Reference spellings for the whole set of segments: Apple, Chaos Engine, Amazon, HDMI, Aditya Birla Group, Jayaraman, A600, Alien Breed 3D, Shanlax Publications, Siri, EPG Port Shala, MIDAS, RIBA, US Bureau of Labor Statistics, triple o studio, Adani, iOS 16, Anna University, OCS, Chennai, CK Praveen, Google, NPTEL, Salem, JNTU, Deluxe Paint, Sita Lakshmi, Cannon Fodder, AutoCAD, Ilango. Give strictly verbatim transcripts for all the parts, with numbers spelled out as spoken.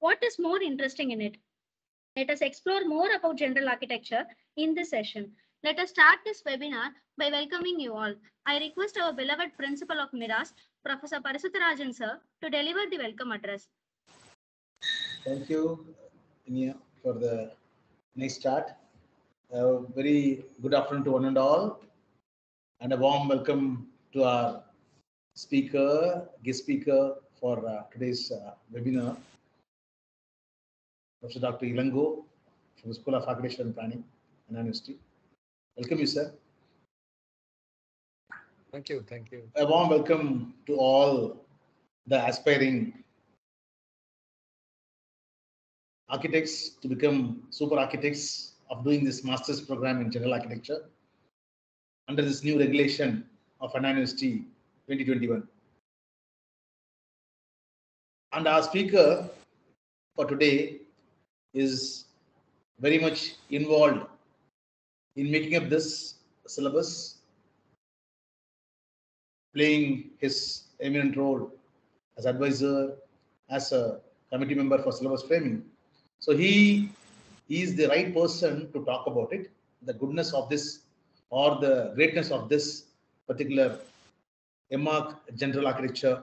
What is more interesting in it? Let us explore more about general architecture in this session. Let us start this webinar by welcoming you all. I request our beloved principal of MIDAS, Professor Parasutrajan sir, to deliver the welcome address. Thank you, Inia, for the nice start. Uh, very good afternoon to one and all, and a warm welcome to our speaker, guest speaker for uh, today's uh, webinar, Professor Doctor Ilango from the School of Architecture and Planning, Anna University. Welcome you, sir. Thank you, thank you. A warm welcome to all the aspiring architects to become super architects of doing this master's program in general architecture under this new regulation of Anna University twenty twenty-one. And our speaker for today is very much involved in making up this syllabus, playing his eminent role as advisor, as a committee member for syllabus framing. So he is the right person to talk about it, the goodness of this or the greatness of this particular M A R C general architecture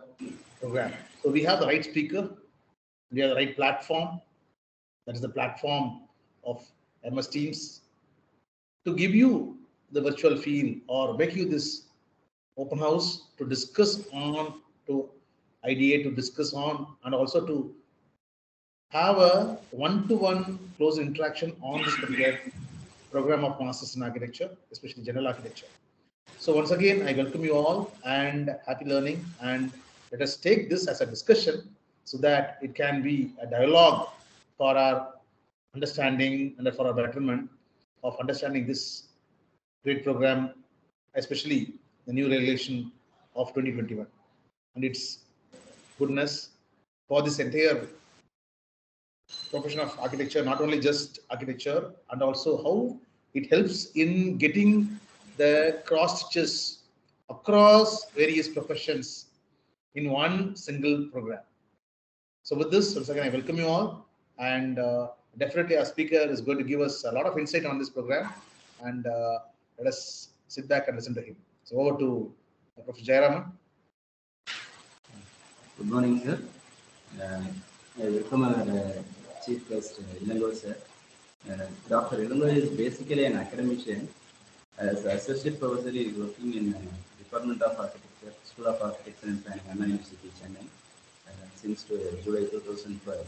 program. So we have the right speaker, we have the right platform. That is the platform of M S Teams to give you the virtual feel or make you this open house to discuss on, to ideate, to discuss on, and also to have a one-to-one close interaction on this particular program of Masters in Architecture, especially General Architecture. So once again, I welcome you all and happy learning, and let us take this as a discussion so that it can be a dialogue for our understanding and for our betterment of understanding this great program, especially the new regulation of twenty twenty-one and its goodness for this entire profession of architecture, not only just architecture, and also how it helps in getting the cross stitches across various professions in one single program. So with this, once again, I welcome you all. And uh, definitely our speaker is going to give us a lot of insight on this program, and uh, let us sit back and listen to him. So over to uh, Professor Jayaraman. Good morning, sir. Uh, I welcome our uh, chief guest, uh, Ilango sir. Uh, Doctor Ilango is basically an academician. As associate professor, he is working in uh, Department of Architecture, School of Architecture and Planning, Anna University, Chennai, uh, since uh, July two thousand twelve.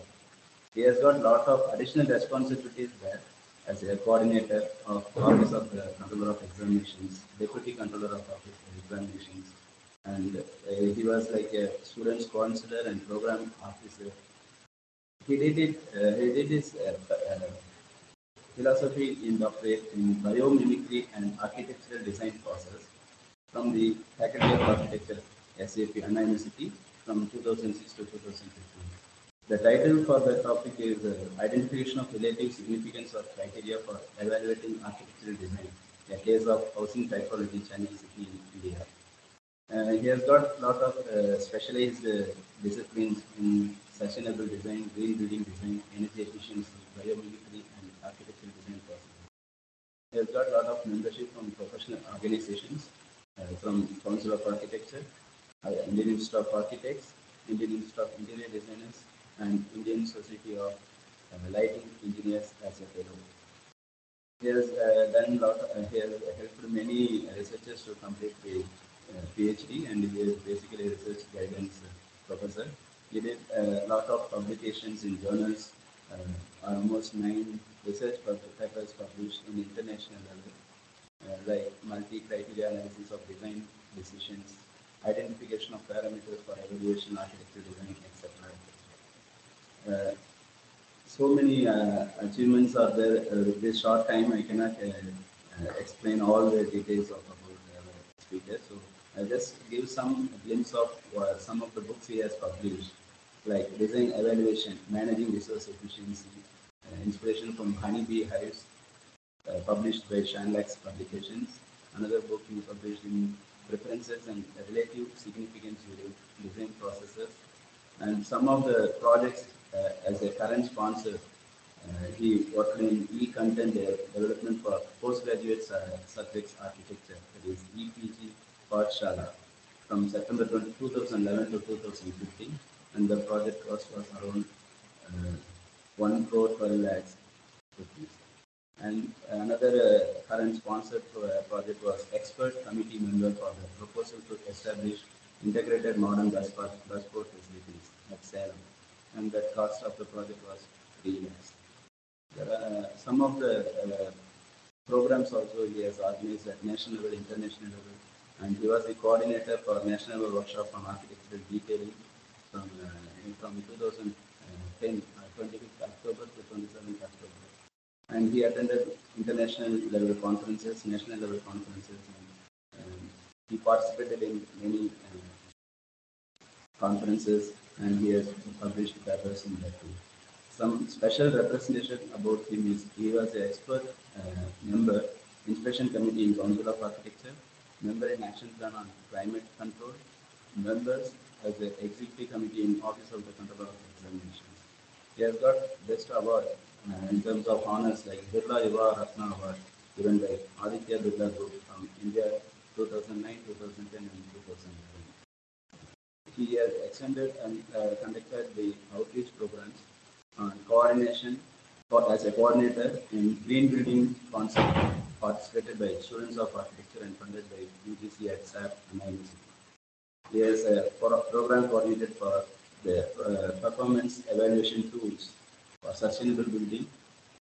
He has got a lot of additional responsibilities there as a coordinator of Office of the Controller of Examinations, Deputy Controller of Office of Examinations, and uh, he was like a student's counselor and program officer. He did it. Uh, he did his uh, uh, philosophy in doctorate in biomimicry and architectural design process from the Faculty of Architecture, S A P, Anna University, from two thousand six to two thousand fifteen. The title for the topic is uh, Identification of Relative Significance of Criteria for Evaluating Architectural Design, a case of housing typology, Chennai City in India. Uh, he has got a lot of uh, specialized uh, disciplines in sustainable design, green building design, energy efficiency, biomimicry, and architectural design processes. He has got a lot of membership from professional organizations, uh, from Council of Architecture, uh, Indian Institute of Architects, Indian Institute of Interior Designers, and Indian Society of uh, Lighting Engineers as a fellow. He has uh, done a lot, of, uh, he has helped many researchers to complete the uh, PhD, and he is basically a research guidance uh, professor. He did a uh, lot of publications in journals, uh, almost nine research papers published in international level, uh, like multi-criteria analysis of design decisions, identification of parameters for evaluation, architecture design, et cetera. Uh, so many uh, achievements are there. Uh, with this short time, I cannot uh, uh, explain all the details of our uh, speaker. So I'll just give some glimpse of uh, some of the books he has published, like Design Evaluation, Managing Resource Efficiency, uh, inspiration from Honeybee Hives, uh, published by Shanlax Publications. Another book he published in Preferences and Relative Significance During Design Processes. And some of the projects uh, as a current sponsor. Uh, he worked in e-content development for postgraduate uh, subjects architecture, that is E P G Port Shala, from September two thousand eleven to two thousand fifteen, and the project cost was around uh, one crore twelve lakhs. And another uh, current sponsor for a project was expert committee member for the proposal to establish integrated modern bus port facilities at Salem, and the cost of the project was three lakhs. There are uh, some of the uh, programs also he has organized at national level, international level, and he was the coordinator for national level workshop on architectural detailing from uh, from two thousand ten uh, twenty-fifth October to twenty-seventh October, and he attended international level conferences, national level conferences, and um, he participated in many uh, conferences, and he has published papers in that too. Some special representation about him is he was an expert uh, member, Inspection Committee in Council of Architecture, member in Action Plan on Climate Control, members as an Executive Committee in Office of the Controller of Examinations. He has got best award uh, in terms of honors like Birla Yuva Ratna Award, given by Aditya Birla Group from India two thousand nine, two thousand ten, and two thousand eleven. He has extended and uh, conducted the outreach programs on coordination for, as a coordinator in green building concept, participated by students of architecture and funded by U G C at S A P and I U C. There is a program coordinated for the uh, performance evaluation tools for sustainable building.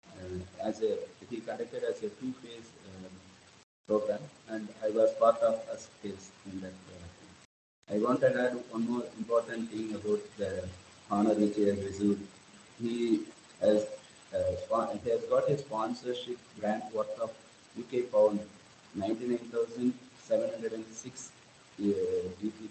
Uh, as a, he conducted as a two-phase uh, program, and I was part of a phase in that uh, I want to add one more important thing about the honor which he has received. He has, uh, he has got a sponsorship grant worth of U K pound ninety-nine thousand seven hundred six uh, D P P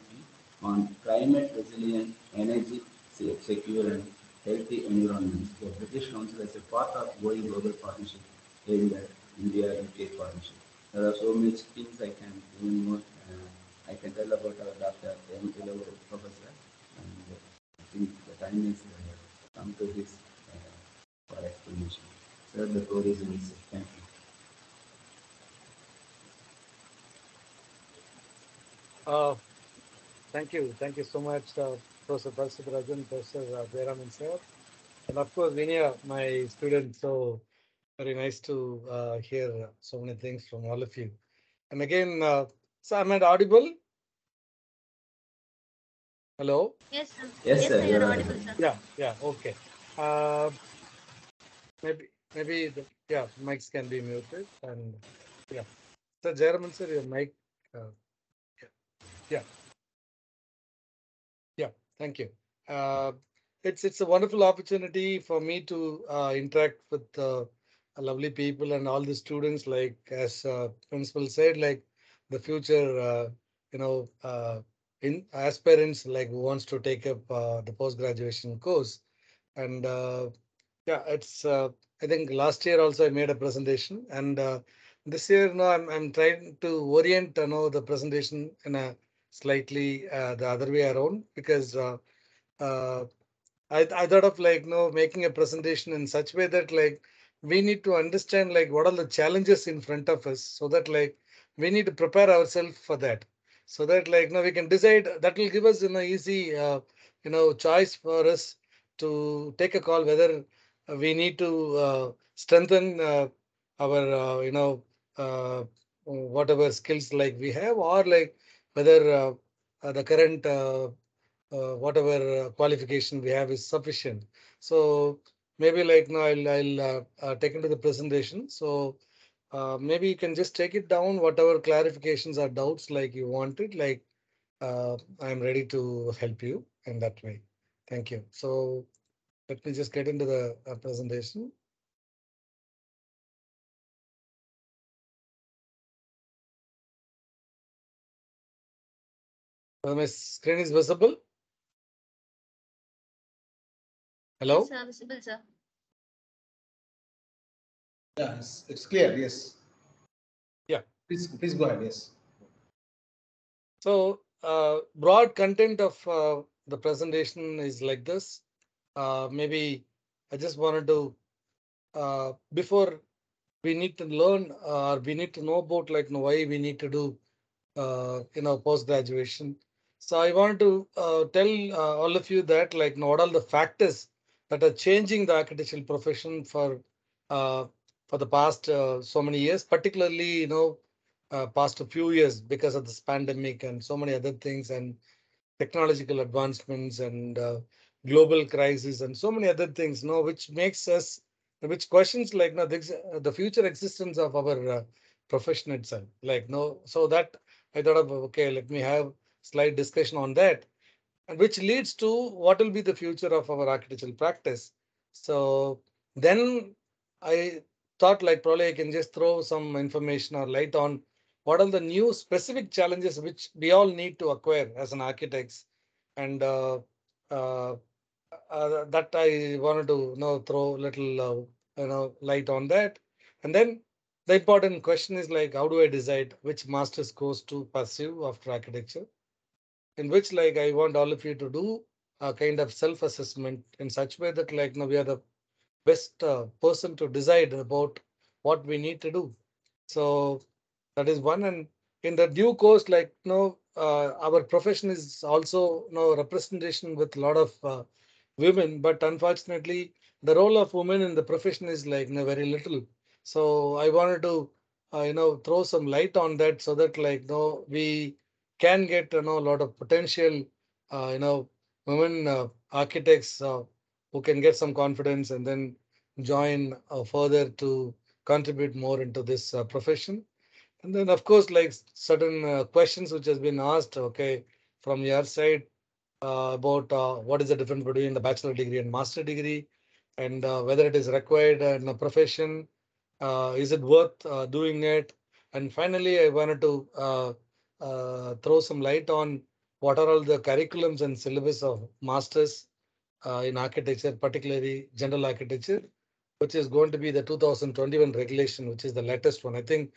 on climate resilient, energy secure, and healthy environments. The British Council is a part of growing global partnership in the India U K partnership. There are so many things I can do more. Uh, I can tell about our Doctor M. Professor, and I think the time is uh, come to this uh, for explanation. Sir, the floor is in. Thank you. Uh, thank you. Thank you so much, uh, Professor Parasutrajan, Professor Jayaraman, sir. And of course, Vinaya, my student, so very nice to uh, hear so many things from all of you. And again, uh, sir, am I audible? Hello? Yes, sir. Yes, yes, sir. You're audible, sir. Yeah, yeah, okay. Uh, maybe, maybe, the, yeah, mics can be muted. And yeah. So, Jayaraman, sir, your mic. Uh, yeah. yeah. Yeah, thank you. Uh, it's, it's a wonderful opportunity for me to uh, interact with uh, lovely people and all the students, like, as uh, Principal said, like, the future, uh, you know, uh, in aspirants like who wants to take up uh, the post graduation course. And uh, yeah, it's uh, I think last year also I made a presentation, and uh, this year now I'm, I'm trying to orient, you know, the presentation in a slightly uh, the other way around, because uh, uh, I, I thought of like you know, making a presentation in such a way that like we need to understand like what are the challenges in front of us, so that like we need to prepare ourselves for that. So that like now we can decide, that will give us an you know, easy uh, you know choice for us to take a call whether we need to uh, strengthen uh, our uh, you know uh, whatever skills like we have, or like whether uh, uh, the current uh, uh, whatever uh, qualification we have is sufficient. So maybe like now I'll, I'll uh, uh, take into the presentation. So Uh, maybe you can just take it down, whatever clarifications or doubts like you wanted, like uh, I'm ready to help you in that way. Thank you. So let me just get into the uh, presentation. Uh, my screen is visible. Hello? Sir, visible, sir. Yes, it's clear. Yes. Yeah. Please, please go ahead. Yes. So, uh, broad content of uh, the presentation is like this. uh, maybe I just wanted to, uh, before we need to learn or uh, we need to know about like you know, why we need to do, uh, you know, post-graduation. So I want to uh, tell uh, all of you that like you know, what all the factors that are changing the architectural profession for uh, for the past uh, so many years, particularly, you know, uh, past a few years because of this pandemic and so many other things and technological advancements and uh, global crisis and so many other things, you know, which makes us, which questions like you know, the, the future existence of our uh, profession itself. Like, you know, so that I thought of, okay, let me have slight discussion on that, and which leads to what will be the future of our architectural practice. So then I thought like probably I can just throw some information or light on what are the new specific challenges which we all need to acquire as an architects, and uh, uh, uh, that I wanted to you know, throw a little uh, you know light on that. And then the important question is like, how do I decide which master's course to pursue after architecture? In which like I want all of you to do a kind of self-assessment in such way that like you know, we are the best uh, person to decide about what we need to do. So that is one. And in the new course, like you know, uh, our profession is also you know, representation with a lot of uh, women, but unfortunately the role of women in the profession is like you know, very little. So I wanted to uh, you know throw some light on that so that like you know, we can get you know a lot of potential uh, you know women uh, architects uh, who can get some confidence and then join uh, further to contribute more into this uh, profession. And then of course like certain uh, questions which has been asked okay from your side uh, about uh, what is the difference between the bachelor degree and master degree, and uh, whether it is required in a profession, uh, is it worth uh, doing it, and finally I wanted to uh, Uh, throw some light on what are all the curriculums and syllabus of masters uh, in architecture, particularly general architecture, which is going to be the two thousand twenty-one regulation, which is the latest one. I think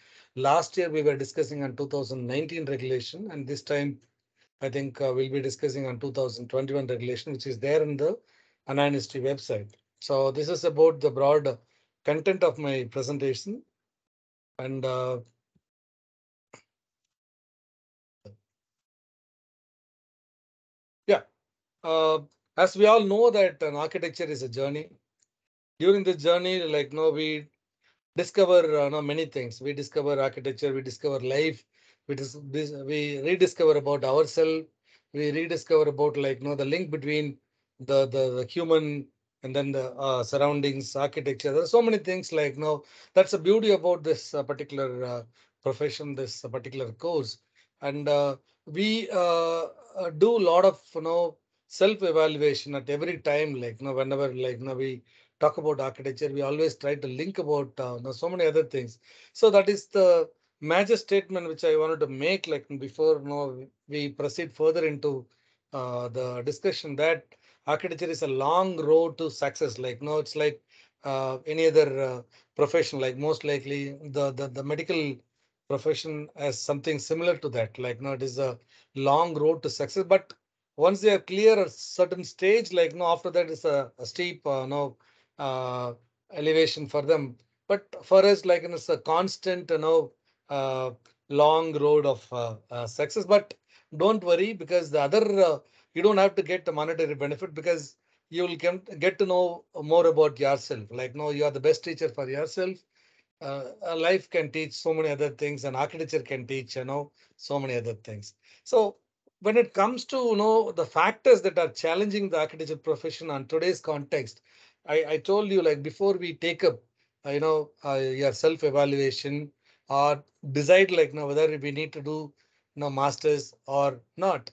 last year we were discussing on two thousand nineteen regulation, and this time I think uh, we'll be discussing on two thousand twenty-one regulation, which is there in the Anna University website. So this is about the broad content of my presentation, and uh, Uh, as we all know that an architecture is a journey. During the journey, like you know, we discover uh, no, many things. We discover architecture, we discover life, we, dis we rediscover about ourselves, we rediscover about like you know, the link between the, the, the human and then the uh, surroundings, architecture. There are so many things like you know, that's the beauty about this uh, particular uh, profession, this uh, particular course. And uh, we uh, uh, do a lot of you know, self-evaluation at every time, like you know, whenever like you know, we talk about architecture, we always try to link about uh, you know, so many other things. So that is the major statement which I wanted to make like before you know, we proceed further into uh, the discussion, that architecture is a long road to success. Like you know, it's like uh, any other uh, profession, like most likely the, the, the medical profession has something similar to that. Like you know, it is a long road to success, but once they are clear a certain stage, like no, after that is a, a steep uh, no uh, elevation for them. But for us, like it's a constant, you know, uh, long road of uh, uh, success. But don't worry, because the other uh, you don't have to get the monetary benefit, because you will get to know more about yourself. Like no, you are the best teacher for yourself. Uh, life can teach so many other things, and architecture can teach you know so many other things. So when it comes to you know the factors that are challenging the architecture profession on today's context, I, I told you like before we take up uh, you know uh, your self-evaluation or decide like you know, whether we need to do you know, masters or not,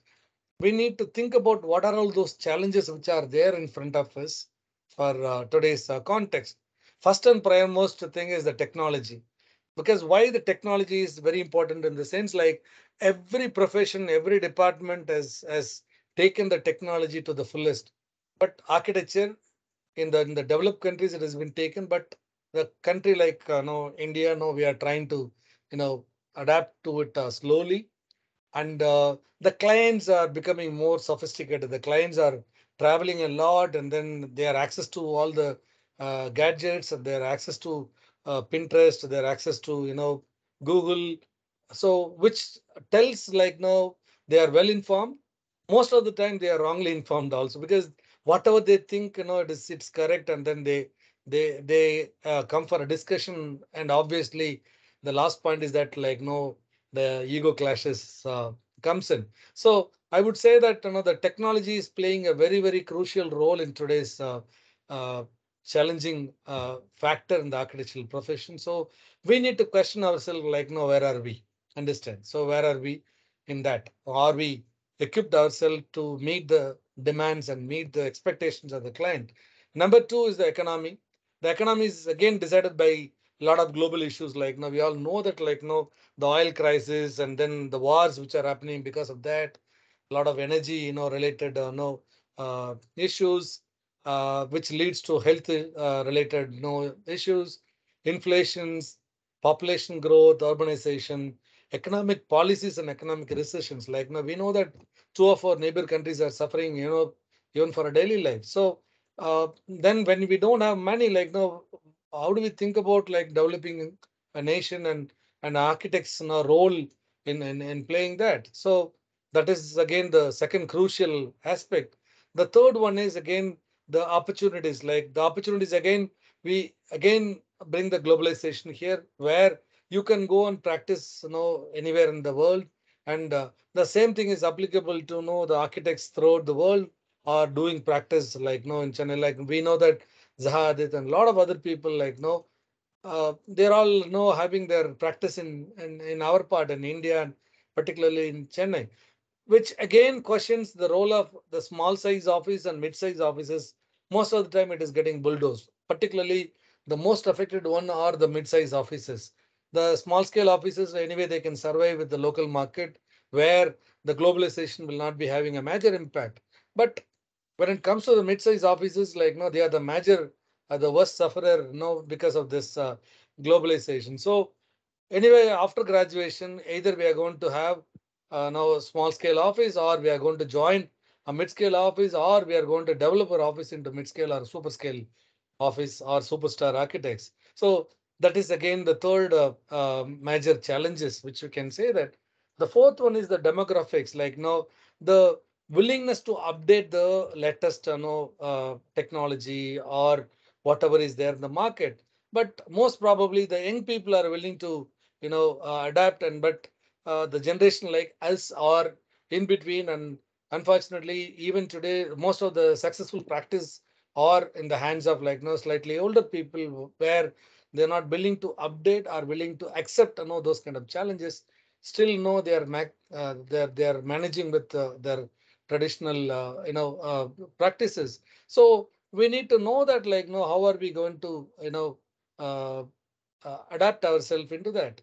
we need to think about what are all those challenges which are there in front of us for uh, today's uh, context. First and foremost thing is the technology, because why the technology is very important in the sense like every profession, every department has, has taken the technology to the fullest. But architecture in the, in the developed countries, it has been taken, but the country like you know, India, no, we are trying to you know adapt to it uh, slowly. And uh, the clients are becoming more sophisticated. The clients are traveling a lot, and then their access to all the uh, gadgets, and their access to uh, Pinterest, their access to, you know, Google. So which tells like, no, they are well informed. Most of the time they are wrongly informed also, because whatever they think, you know, it is, it's correct. And then they they they uh, come for a discussion. And obviously the last point is that like, no, the ego clashes uh, comes in. So I would say that, you know, the technology is playing a very, very crucial role in today's uh, uh, challenging uh, factor in the architectural profession. So we need to question ourselves like, no, where are we? Understand? So where are we in that? Are we equipped ourselves to meet the demands and meet the expectations of the client? Number two is the economy. The economy is again decided by a lot of global issues. Like now we all know that like now the oil crisis and then the wars which are happening because of that, a lot of energy, you know, related uh, no uh, issues, uh, which leads to health uh, related you know, issues, inflations, population growth, urbanization, economic policies and economic recessions. Like now we know that two of our neighbor countries are suffering, you know, even for a daily life. So uh, then when we don't have money, like now, how do we think about like developing a nation and and architects and our role in, in, in playing that? So that is again the second crucial aspect. The third one is again the opportunities. Like the opportunities again, we again bring the globalization here, where you can go and practice, you know, anywhere in the world. And uh, the same thing is applicable to, you know, the architects throughout the world are doing practice like, you know, in Chennai. Like we know that Zaha Hadid and a lot of other people like, you know, uh, they're all, you know, having their practice in, in, in our part in India, and particularly in Chennai, which again questions the role of the small size office and mid-size offices. Most of the time it is getting bulldozed, particularly the most affected one are the mid-size offices. The small scale offices, anyway, they can survive with the local market where the globalization will not be having a major impact. But when it comes to the mid-sized offices, like, no, they are the major, uh, the worst sufferer, you know, because of this uh, globalization. So anyway, after graduation, either we are going to have uh, now a small scale office, or we are going to join a mid-scale office, or we are going to develop our office into mid-scale or super scale office or superstar architects. So that is again the third uh, uh, major challenges, which you can say that. The fourth one is the demographics, like now the willingness to update the latest you know, uh, technology or whatever is there in the market. But most probably the young people are willing to, you know, uh, adapt, and but uh, the generation like us are in between. And unfortunately, even today, most of the successful practice are in the hands of like you know, slightly older people, where they're not willing to update or willing to accept, you know, those kind of challenges. Still, you know, they are uh, they're, they're managing with uh, their traditional, uh, you know, uh, practices. So we need to know that, like, you know, how are we going to, you know, uh, uh, adapt ourselves into that?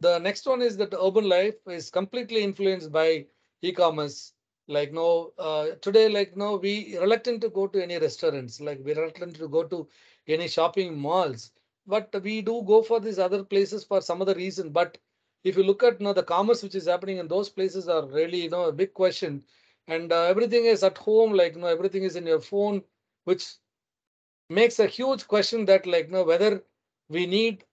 The next one is that urban life is completely influenced by e-commerce. Like, you know, uh, today, like, you know, we reluctant to go to any restaurants, like we're reluctant to go to any shopping malls. But we do go for these other places for some other reason. But if you look at you know, the commerce which is happening in those places are really you know, a big question. And uh, everything is at home, like you know, everything is in your phone, which makes a huge question that like you know, whether we need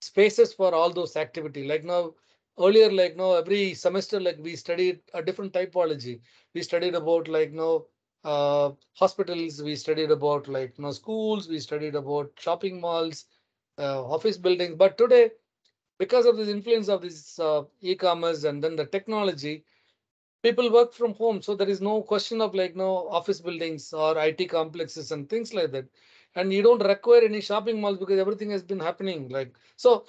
spaces for all those activity. Like now earlier, like you know, every semester, like we studied a different typology. We studied about like you know, uh, hospitals. We studied about like you know, schools. We studied about shopping malls. Uh, office buildings. But today, because of this influence of this uh, e-commerce and then the technology, people work from home. So there is no question of like no office buildings or I T complexes and things like that. And you don't require any shopping malls because everything has been happening. Like so,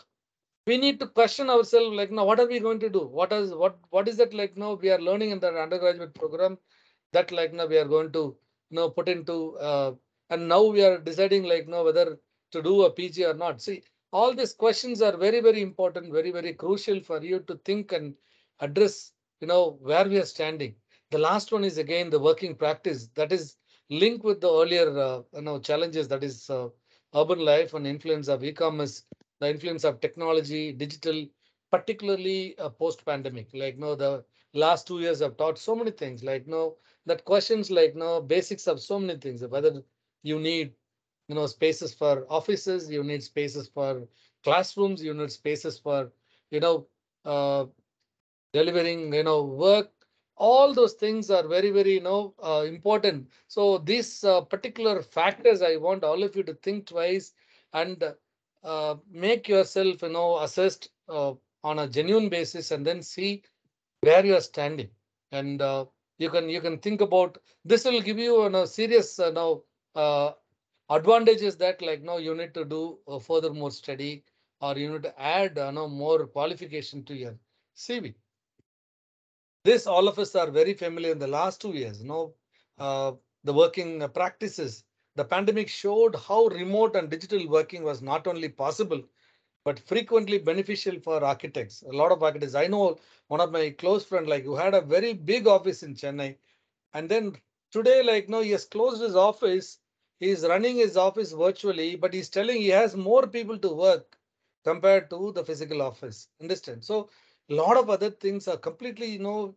we need to question ourselves. Like now, what are we going to do? What is what what is that like now we are learning in the undergraduate program that like now we are going to you know put into uh, and now we are deciding like now whether to do a P G or not. See, all these questions are very, very important, very, very crucial for you to think and address, you know, where we are standing. The last one is again the working practice that is linked with the earlier, uh, you know, challenges that is uh, urban life and influence of e-commerce, the influence of technology, digital, particularly uh, post-pandemic. Like, you know, the last two years have taught so many things. Like, you know, that questions like, you know, basics of so many things, whether you need, you know, spaces for offices, you need spaces for classrooms, you need spaces for, you know, uh, delivering, you know, work. All those things are very, very, you know, uh, important. So these uh, particular factors, I want all of you to think twice and uh, make yourself, you know, assessed uh, on a genuine basis, and then see where you are standing. And uh, you can you can think about this. Will give you, you know, serious uh, now uh, advantages that, like, no, you need to do uh, further more study, or you need to add, you know, more qualification to your C V. This all of us are very familiar in the last two years. You know, uh, the working practices, the pandemic showed how remote and digital working was not only possible, but frequently beneficial for architects. A lot of architects. I know one of my close friends, like, who had a very big office in Chennai, and then today, like, no, he has closed his office. He's running his office virtually, but he's telling he has more people to work compared to the physical office. Understand? So a lot of other things are completely, you know,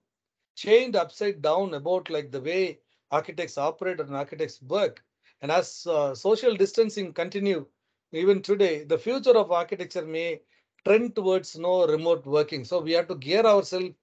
changed upside down about, like, the way architects operate and architects work. And as uh, social distancing continue, even today, the future of architecture may trend towards, you know, remote working. So we have to gear ourselves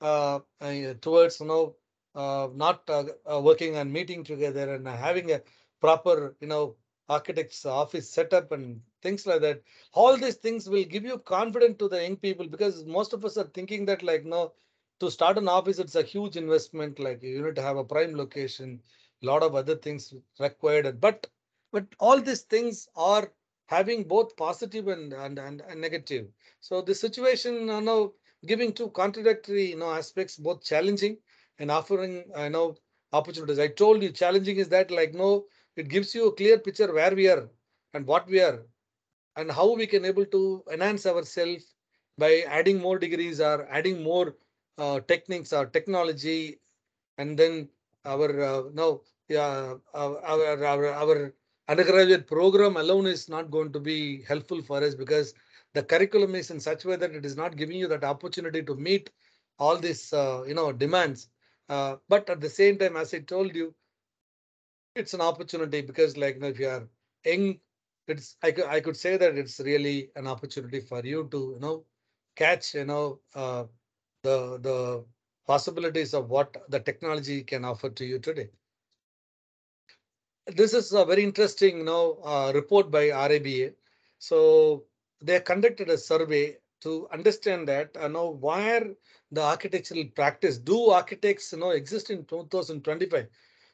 uh, uh, towards, you know, uh, not uh, uh, working and meeting together and uh, having a proper, you know, architect's office setup and things like that. All these things will give you confidence to the young people, because most of us are thinking that, like, no, to start an office, it's a huge investment. Like, you need to have a prime location, a lot of other things required. But but all these things are having both positive and and, and, and negative. So the situation, you know, giving two contradictory, you know, aspects, both challenging and offering, you know, opportunities. I told you, challenging is that, like, no, it gives you a clear picture where we are and what we are and how we can able to enhance ourselves by adding more degrees or adding more uh, techniques or technology, and then our uh, now yeah, our, our our our undergraduate program alone is not going to be helpful for us, because the curriculum is in such a way that it is not giving you that opportunity to meet all these uh, you know demands. Uh, but at the same time, as I told you, it's an opportunity, because, like, you know, if you are young, it's I could I could say that it's really an opportunity for you to, you know, catch, you know, uh, the the possibilities of what the technology can offer to you today. This is a very interesting, you know, uh, report by R I B A. So they conducted a survey to understand that, you know, where the architectural practice, do architects, you know, exist in two thousand twenty-five?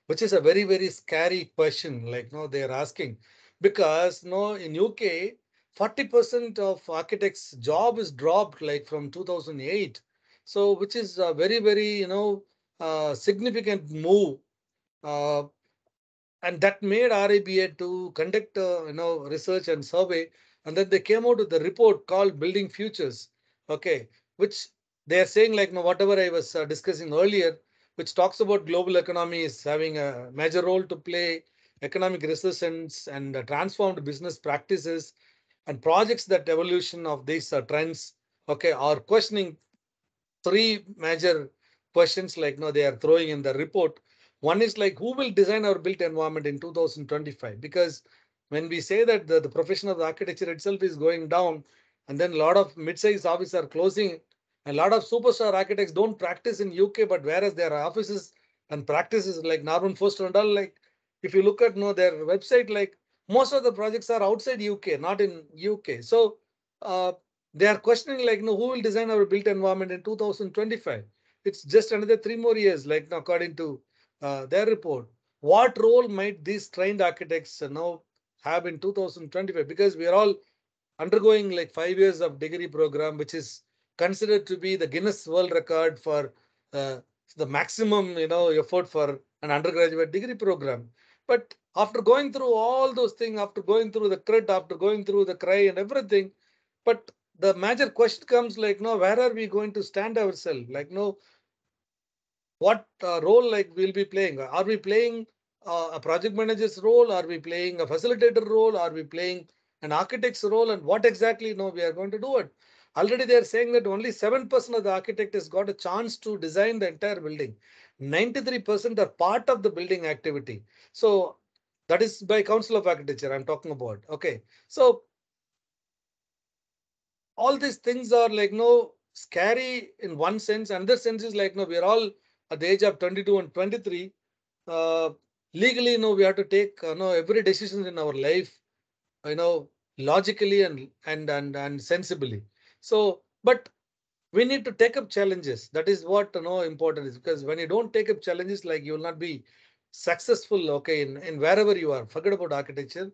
Which is a very, very scary question, like, no, they are asking, because, no, in U K, forty percent of architects' job is dropped, like, from two thousand eight. So which is a very, very, you know, uh, significant move. Uh, and that made R I B A to conduct, uh, you know, research and survey. And then they came out with a report called Building Futures, okay, which they are saying, like, no, whatever I was uh, discussing earlier, which talks about global economy is having a major role to play, economic resistance and uh, transformed business practices and projects that evolution of these uh, trends, okay, are questioning three major questions, like, no, they are throwing in the report. One is, like, who will design our built environment in two thousand twenty-five? Because when we say that the, the profession of the architecture itself is going down, and then a lot of mid-sized offices are closing. A lot of superstar architects don't practice in U K, but whereas there are offices and practices like Norman Foster and all, like, if you look at, you know, their website, like, most of the projects are outside U K, not in U K. So uh, they are questioning, like, you know, who will design our built environment in two thousand twenty-five? It's just another three more years, like, according to uh, their report. What role might these trained architects, you know, have in two thousand twenty-five? Because we are all undergoing, like, five years of degree program, which is considered to be the Guinness World Record for uh, the maximum, you know, effort for an undergraduate degree program. But after going through all those things, after going through the crit, after going through the cry and everything, but the major question comes, like, no, where are we going to stand ourselves? Like, no, what uh, role, like, we'll be playing? Are we playing uh, a project manager's role? Are we playing a facilitator role? Are we playing an architect's role? And what exactly, no, we are going to do it? Already they are saying that only seven percent of the architect has got a chance to design the entire building. ninety-three percent are part of the building activity. So that is by Council of Architecture I'm talking about. OK, so all these things are like no scary in one sense. Another sense is like, no, we are all at the age of twenty-two and twenty-three. Uh, legally, you know, we have to take you know, every decision in our life, you know, logically and and and and sensibly. So, but we need to take up challenges. That is what you know important is, because when you don't take up challenges, like you will not be successful. Okay, in in wherever you are, forget about architecture,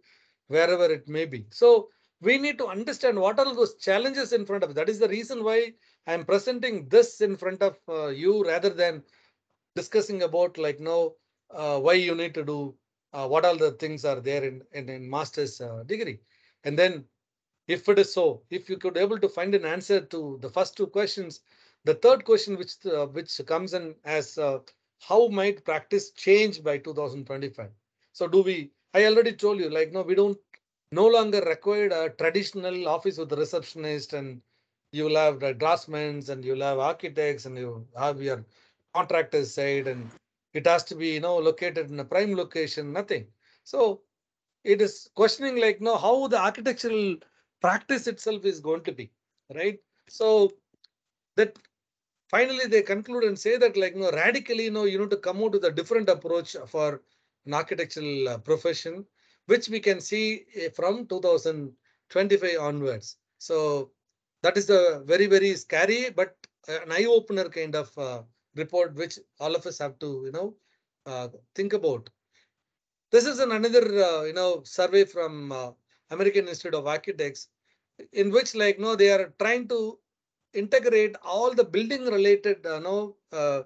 wherever it may be. So we need to understand what are those challenges in front of us. That is the reason why I am presenting this in front of uh, you rather than discussing about like no uh, why you need to do uh, what all the things are there in in, in master's uh, degree. And then if it is so, if you could able to find an answer to the first two questions, the third question, which uh, which comes in as uh, how might practice change by two thousand twenty-five? So do we, I already told you, like, no, we don't no longer require a traditional office with a receptionist, and you'll have the draftsmen and you'll have architects and you have your contractors side, and it has to be, you know, located in a prime location, nothing. So it is questioning like, no, how the architectural practice itself is going to be, right? So that finally they conclude and say that like, no, radically, you know, you need to come out with a different approach for an architectural profession, which we can see from two thousand twenty-five onwards. So that is the very, very scary, but an eye-opener kind of uh, report, which all of us have to, you know, uh, think about. This is an another, uh, you know, survey from uh, American Institute of Architects, in which like, no, they are trying to integrate all the building related, uh, no, uh,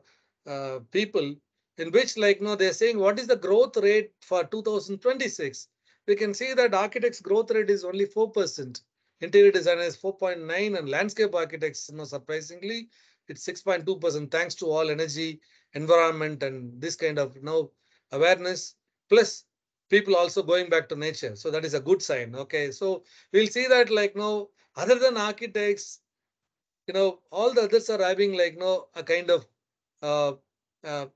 uh, people, in which like, no, they're saying what is the growth rate for two thousand twenty-six? We can see that architects growth rate is only four percent. Interior designers four point nine, and landscape architects, you know, surprisingly, it's six point two percent thanks to all energy, environment, and this kind of, you know, awareness. Plus, people also going back to nature. So that is a good sign. OK, so we'll see that like, no, other than architects, you know, all the others are having like, no, a kind of uh, uh,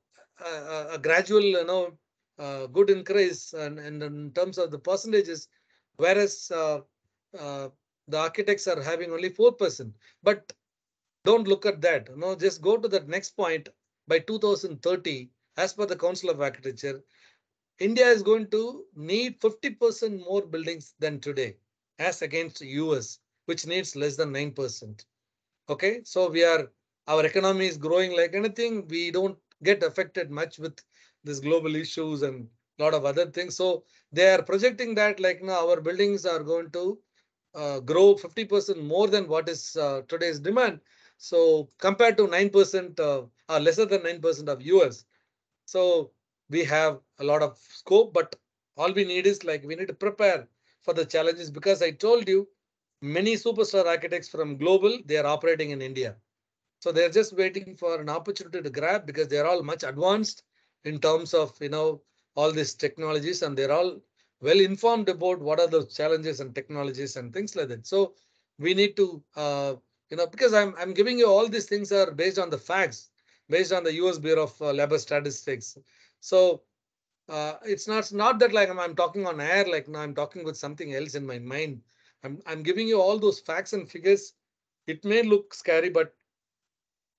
a, a gradual, you know, uh, good increase and, and in terms of the percentages, whereas uh, uh, the architects are having only four percent. But don't look at that. You know, just go to the next point. By two thousand thirty, as per the Council of Architecture, India is going to need fifty percent more buildings than today, as against U S, which needs less than nine percent. OK, so we are, our economy is growing like anything. We don't get affected much with these global issues and a lot of other things. So they are projecting that like now our buildings are going to uh, grow fifty percent more than what is uh, today's demand. So compared to nine percent uh, or lesser than nine percent of U S. So we have a lot of scope, but all we need is like we need to prepare for the challenges, because I told you many superstar architects from global, they are operating in India. So they're just waiting for an opportunity to grab, because they're all much advanced in terms of, you know, all these technologies, and they're all well informed about what are the challenges and technologies and things like that. So we need to, uh, you know, because I'm, I'm giving you all these things are based on the facts, based on the U S Bureau of Labor Statistics. So uh, it's not, not that like I'm, I'm talking on air, like now I'm talking with something else in my mind. I'm, I'm giving you all those facts and figures. It may look scary, but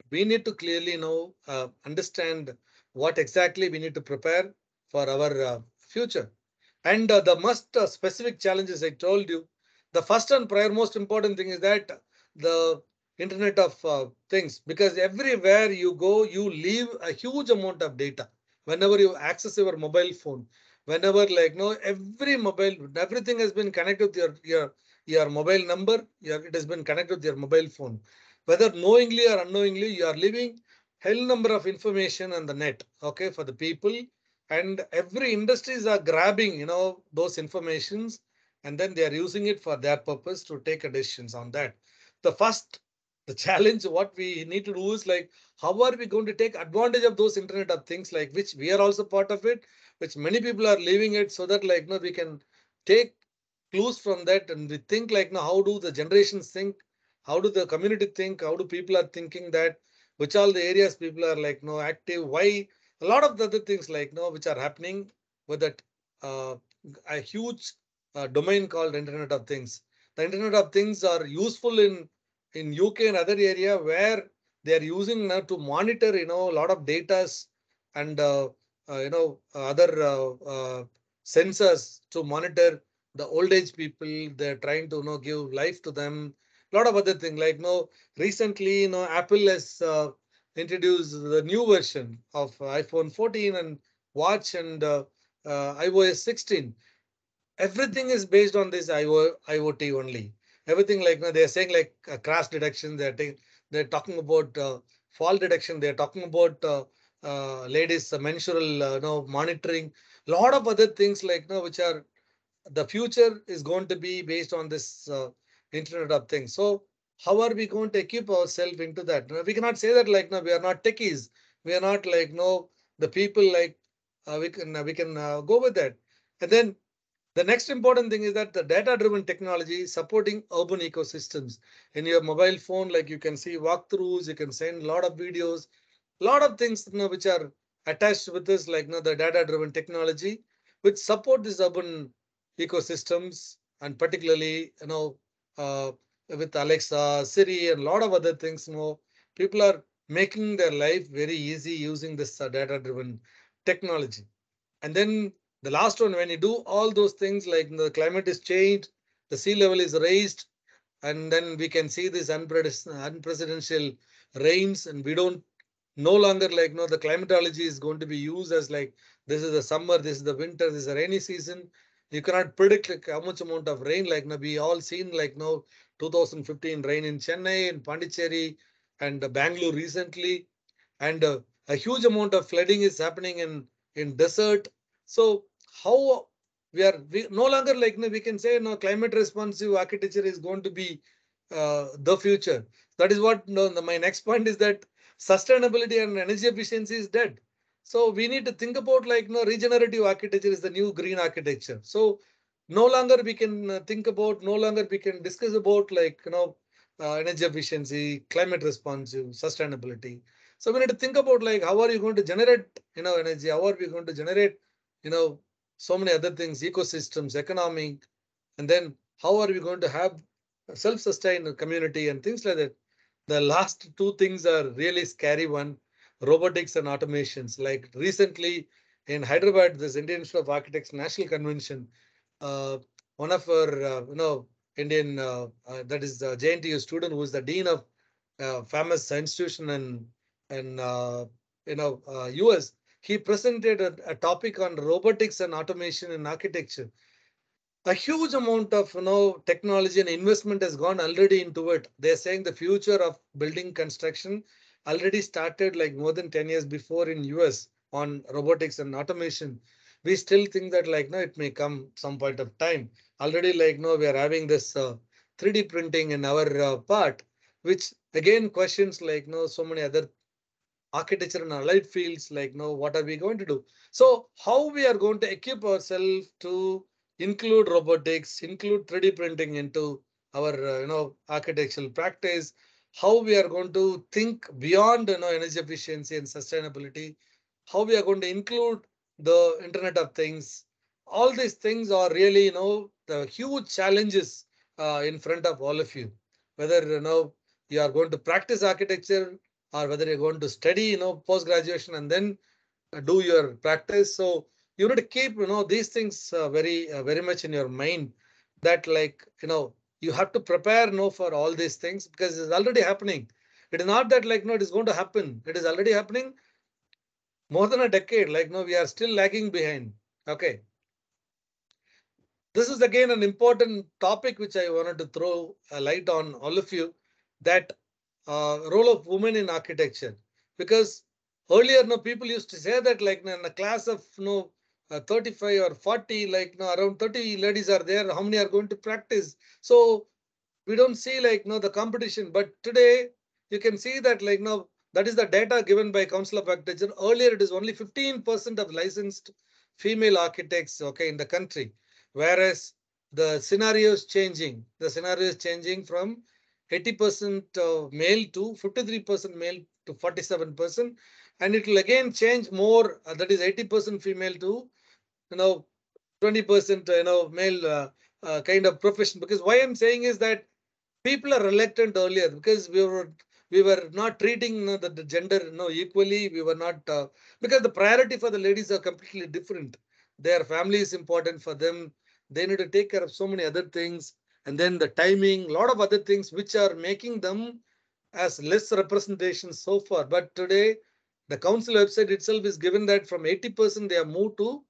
we need to clearly know, uh, understand what exactly we need to prepare for our uh, future. And uh, the most uh, specific challenges I told you, the first and prior most important thing is that the Internet of uh, Things, because everywhere you go, you leave a huge amount of data. Whenever you access your mobile phone, whenever like no, every mobile, everything has been connected with your your your mobile number. Your, it has been connected with your mobile phone. Whether knowingly or unknowingly, you are leaving hell number of information on the net. Okay, for the people, and every industries are grabbing, you know, those informations, and then they are using it for their purpose to take decisions on that. The first, the challenge, what we need to do is like, how are we going to take advantage of those Internet of Things, like which we are also part of it, which many people are leaving it, so that like no, we can take clues from that, and we think like no, how do the generations think, how do the community think, how do people are thinking that, which all the areas people are like, no, active, why? A lot of the other things like, no, which are happening with that uh, a huge uh, domain called Internet of Things. The Internet of Things are useful in, in U K and other area where they are using now to monitor, you know, a lot of data and, uh, uh, you know, other uh, uh, sensors to monitor the old age people. They're trying to, you know, give life to them. A lot of other things like, you know, recently, you know, Apple has uh, introduced the new version of iPhone fourteen and watch and uh, uh, iOS sixteen. Everything is based on this I O T only. Everything like, you know, they're saying like uh, crash detection, they're, they're talking about uh, fall detection, they're talking about uh, uh, ladies' uh, menstrual uh, you know, monitoring, a lot of other things like, you know, which are the future is going to be based on this uh, Internet of Things. So how are we going to equip ourselves into that? We cannot say that like, no, we are not techies. We are not like, no, the people like uh, we can, we can uh, go with that. And then the next important thing is that the data-driven technology supporting urban ecosystems. In your mobile phone, like you can see walkthroughs, you can send a lot of videos, a lot of things, you know, which are attached with this, like, you know, the data-driven technology, which support these urban ecosystems, and particularly, you know, uh, with Alexa, Siri, and a lot of other things, you know, people are making their life very easy using this uh, data-driven technology. And then the last one, when you do all those things like the climate is changed, the sea level is raised, and then we can see this unprecedented rains, and we don't no longer like, you know, the climatology is going to be used as like, this is the summer, this is the winter, this is the rainy season. You cannot predict like how much amount of rain, like, you know, we all seen like, you know, two thousand fifteen rain in Chennai and Pondicherry and uh, Bangalore recently, and uh, a huge amount of flooding is happening in, in desert. So how we are we no longer like, you know, we can say, you know, climate responsive architecture is going to be uh, the future. That is what, you know, the, my next point is that sustainability and energy efficiency is dead. So we need to think about like, you know, regenerative architecture is the new green architecture. So no longer we can think about, no longer we can discuss about like, you know, uh, energy efficiency, climate responsive, sustainability. So we need to think about like, how are you going to generate, you know, energy? How are we going to generate, you know, so many other things, ecosystems, economic, and then how are we going to have a self-sustained community and things like that. The last two things are really scary one, robotics and automations. Like recently in Hyderabad, this Indian Institute of Architects National Convention, uh, one of our, uh, you know, Indian, uh, uh, that is the J N T U student who is the dean of uh, famous institution in, in uh, you know, uh, U S, he presented a, a topic on robotics and automation in architecture. A huge amount of, you know, technology and investment has gone already into it. They're saying the future of building construction already started like more than ten years before in U S on robotics and automation. We still think that like, no, it may come some point of time. Already like, no, we are having this uh, three D printing in our uh, part, which again questions like, no, so many other architecture and allied fields like, no, what are we going to do? So how we are going to equip ourselves to include robotics, include three D printing into our, uh, you know, architectural practice, how we are going to think beyond, you know, energy efficiency and sustainability, how we are going to include the Internet of Things. All these things are really, you know, the huge challenges uh, in front of all of you, whether, you know, you are going to practice architecture or whether you're going to study, you know, post-graduation and then uh, do your practice. So you need to keep, you know, these things uh, very, uh, very much in your mind that like, you know, you have to prepare, you know, for all these things because it's already happening. It is not that like, you know, it is going to happen. It is already happening more than a decade. Like, you know, we are still lagging behind. Okay. This is again an important topic which I wanted to throw a light on all of you, that uh, role of women in architecture, because earlier, no, people used to say that like in a class of, you know, uh, thirty-five or forty, like, no, around thirty ladies are there. How many are going to practice? So we don't see like, no, the competition. But today you can see that like, no, that is the data given by Council of Architecture. Earlier, it is only fifteen percent of licensed female architects, okay, in the country, whereas the scenario is changing. The scenario is changing from eighty percent uh, male to fifty-three percent male to forty-seven percent, and it will again change more. Uh, that is eighty percent female to, you know, twenty percent, you know, male uh, uh, kind of profession. Because why I'm saying is that people are reluctant earlier because we were we were not treating you know, the, the gender you know, equally. We were not uh, because the priority for the ladies are completely different. Their family is important for them. They need to take care of so many other things. And then the timing, a lot of other things which are making them as less representation so far. But today, the council website itself is given that from eighty percent they are moved to,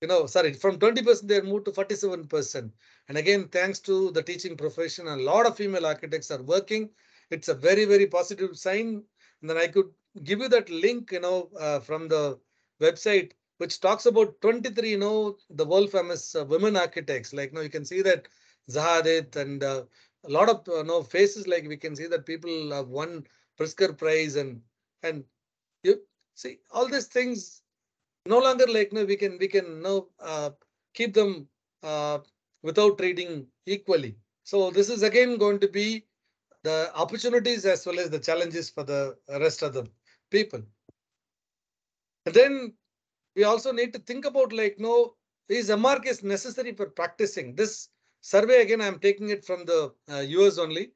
you know, sorry, from twenty percent they are moved to forty-seven percent. And again, thanks to the teaching profession, a lot of female architects are working. It's a very, very positive sign. And then I could give you that link, you know, uh, from the website, which talks about twenty-three, you know, the world famous uh, women architects. Like, you know, you can see that Zaha Hadid and uh, a lot of uh, no faces, like we can see that people have won Pritzker Prize, and and you see all these things no longer like no we can we can no uh, keep them uh, without treating equally. So this is again going to be the opportunities as well as the challenges for the rest of the people. And then we also need to think about like no is M R K is necessary for practicing this. Survey again, I'm taking it from the uh, U S only.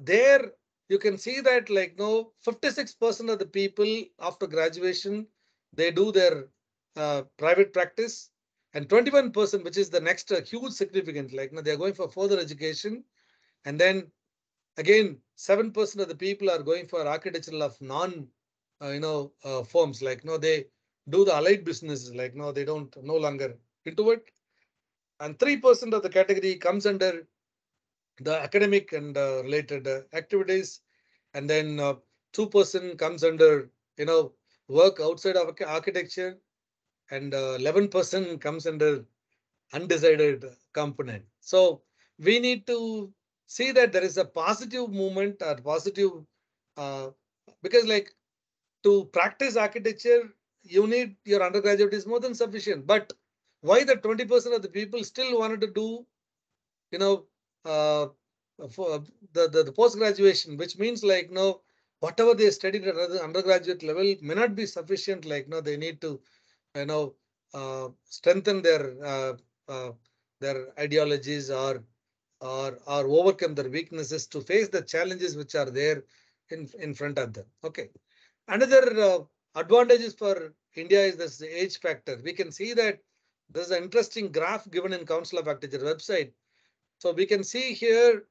There you can see that like no, fifty-six percent of the people after graduation, they do their uh, private practice, and twenty-one percent, which is the next uh, huge significant, like no, they're going for further education. And then again, seven percent of the people are going for architectural of non, uh, you know, uh, firms, like no, they do the allied businesses, like no, they don't no longer into it. And three percent of the category comes under the academic and uh, related uh, activities. And then uh, two percent comes under, you know, work outside of architecture. And uh, eleven percent comes under undecided component. So we need to see that there is a positive movement or positive, uh, because like to practice architecture, you need your undergraduate is more than sufficient. But why the twenty percent of the people still wanted to do, you know, uh, for the, the, the post-graduation, which means like, no, whatever they studied at the undergraduate level may not be sufficient. Like, no, they need to, you know, uh, strengthen their, uh, uh, their ideologies or, or, or overcome their weaknesses to face the challenges which are there in, in front of them. Okay. Another uh, advantages for India is this age factor. We can see that there's an interesting graph given in Council of Architecture website. So we can see here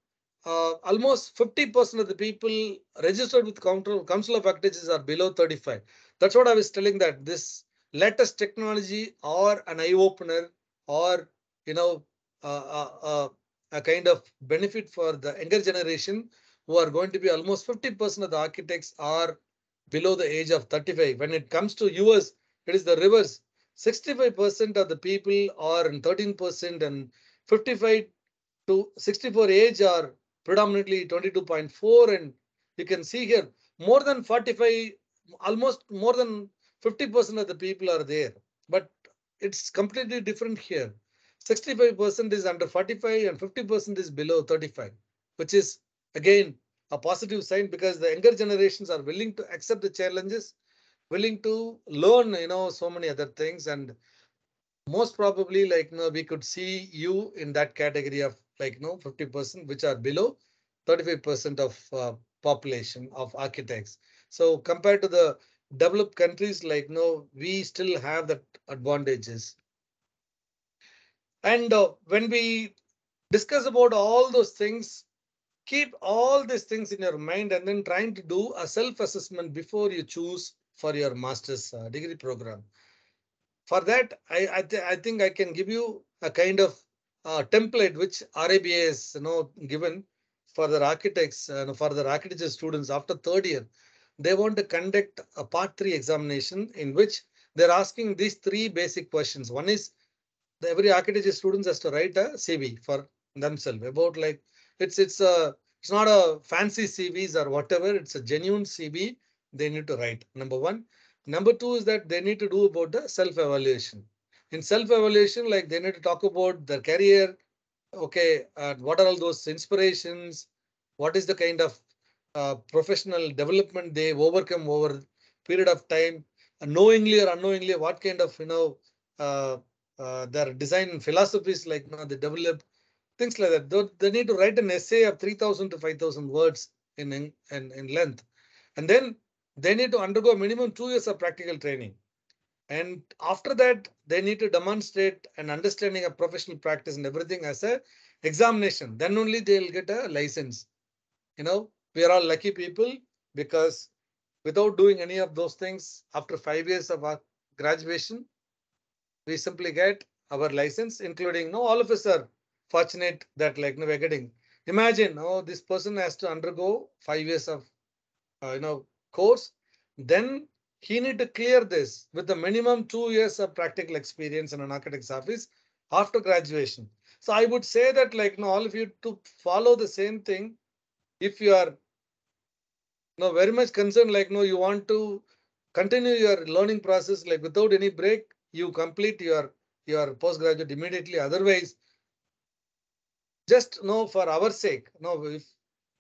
uh, almost fifty percent of the people registered with Council of Architectures are below thirty-five. That's what I was telling, that this latest technology or an eye opener or, you know, uh, uh, uh, a kind of benefit for the younger generation, who are going to be almost fifty percent of the architects are below the age of thirty-five. When it comes to U S, it is the reverse. sixty-five percent of the people are in thirteen percent, and fifty-five to sixty-four age are predominantly twenty-two point four. And you can see here more than forty-five, almost more than fifty percent of the people are there. But it's completely different here. sixty-five percent is under forty-five and fifty percent is below thirty-five, which is again a positive sign, because the younger generations are willing to accept the challenges, willing to learn, you know, so many other things. And most probably, like, you know, we could see you in that category of, like, you know, fifty percent, which are below thirty-five percent of uh, population of architects. So compared to the developed countries, like, you know, we still have that advantages. And uh, when we discuss about all those things, keep all these things in your mind, and then trying to do a self-assessment before you choose for your master's degree program. For that, I I, th I think I can give you a kind of uh, template which R I B A has, you know, given for their architects and uh, for their architecture students after third year. They want to conduct a part three examination in which they're asking these three basic questions. One is the, every architecture student has to write a C V for themselves about like it's it's a it's not a fancy C Vs or whatever. It's a genuine C V. They need to write, number one. Number two is that they need to do about the self-evaluation. In self-evaluation, like they need to talk about their career. Okay, uh, what are all those inspirations? What is the kind of uh, professional development they overcome over period of time, and knowingly or unknowingly, what kind of, you know, uh, uh, their design philosophies, like, you know, they develop things like that. They, they need to write an essay of three thousand to five thousand words in, in, in length. And then they need to undergo minimum two years of practical training. And after that, they need to demonstrate an understanding of professional practice and everything as a examination. Then only they'll get a license. You know, we are all lucky people, because without doing any of those things, after five years of our graduation, we simply get our license, including, no, all of us are fortunate that, like, no, we're getting. Imagine, oh, this person has to undergo five years of, uh, you know, course. Then he need to clear this with the minimum two years of practical experience in an architect's office after graduation. So I would say that, like, no, all of you to follow the same thing. If you are, no, very much concerned, like, no, you want to continue your learning process, like, without any break, you complete your, your postgraduate immediately. Otherwise, just, no, for our sake, no, if,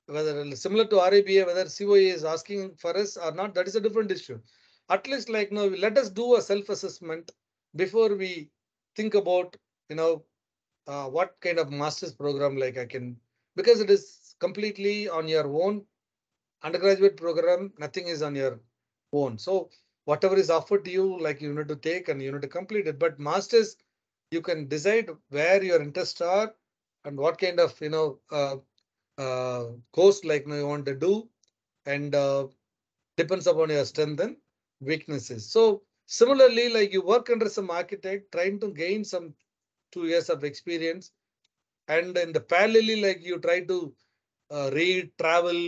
whether similar to R I B A, whether C O E is asking for us or not, that is a different issue. At least, like, no, let us do a self-assessment before we think about, you know, Uh, what kind of master's program, like, I can, because it is completely on your own. Undergraduate program, nothing is on your own. So whatever is offered to you, like, you need to take and you need to complete it. But master's, you can decide where your interests are and what kind of, you know, uh, uh, course, like, you know, you want to do, and uh, depends upon your strength and weaknesses. So similarly, like, you work under some architect trying to gain some two years of experience, and in the parallelly, like, you try to uh, read, travel,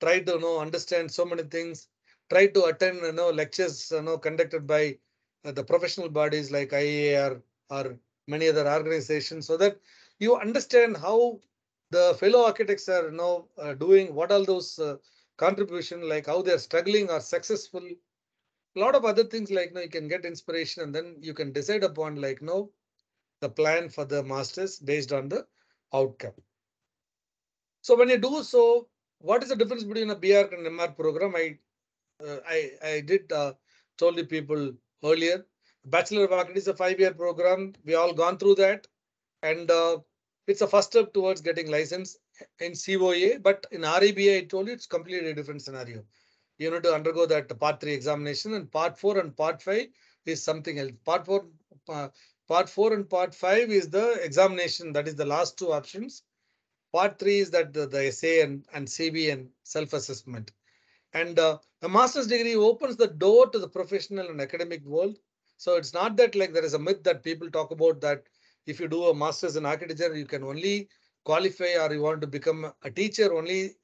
try to, you know, understand so many things, try to attend, you know, lectures, you know, conducted by uh, the professional bodies like I A A R or many other organizations, so that you understand how the fellow architects are, you know, uh, doing, what all those uh, contribution, like how they're struggling or successful, a lot of other things, like, you know, you can get inspiration, and then you can decide upon, like, you know, the plan for the masters based on the outcome. So when you do so, what is the difference between a B R and M R program? I uh, I, I did uh, told the people earlier, Bachelor of Architecture is a five-year program. We all gone through that, and uh, it's a first step towards getting license in C O E A. But in R I B A, I told you it's completely a different scenario. You need to undergo that part three examination, and part four and part five is something else. Part four. Uh, Part four and part five is the examination. That is the last two options. Part three is that the, the essay and, and C V and self-assessment. And uh, the master's degree opens the door to the professional and academic world. So it's not that, like, there is a myth that people talk about, that if you do a master's in architecture, you can only qualify, or you want to become a teacher only.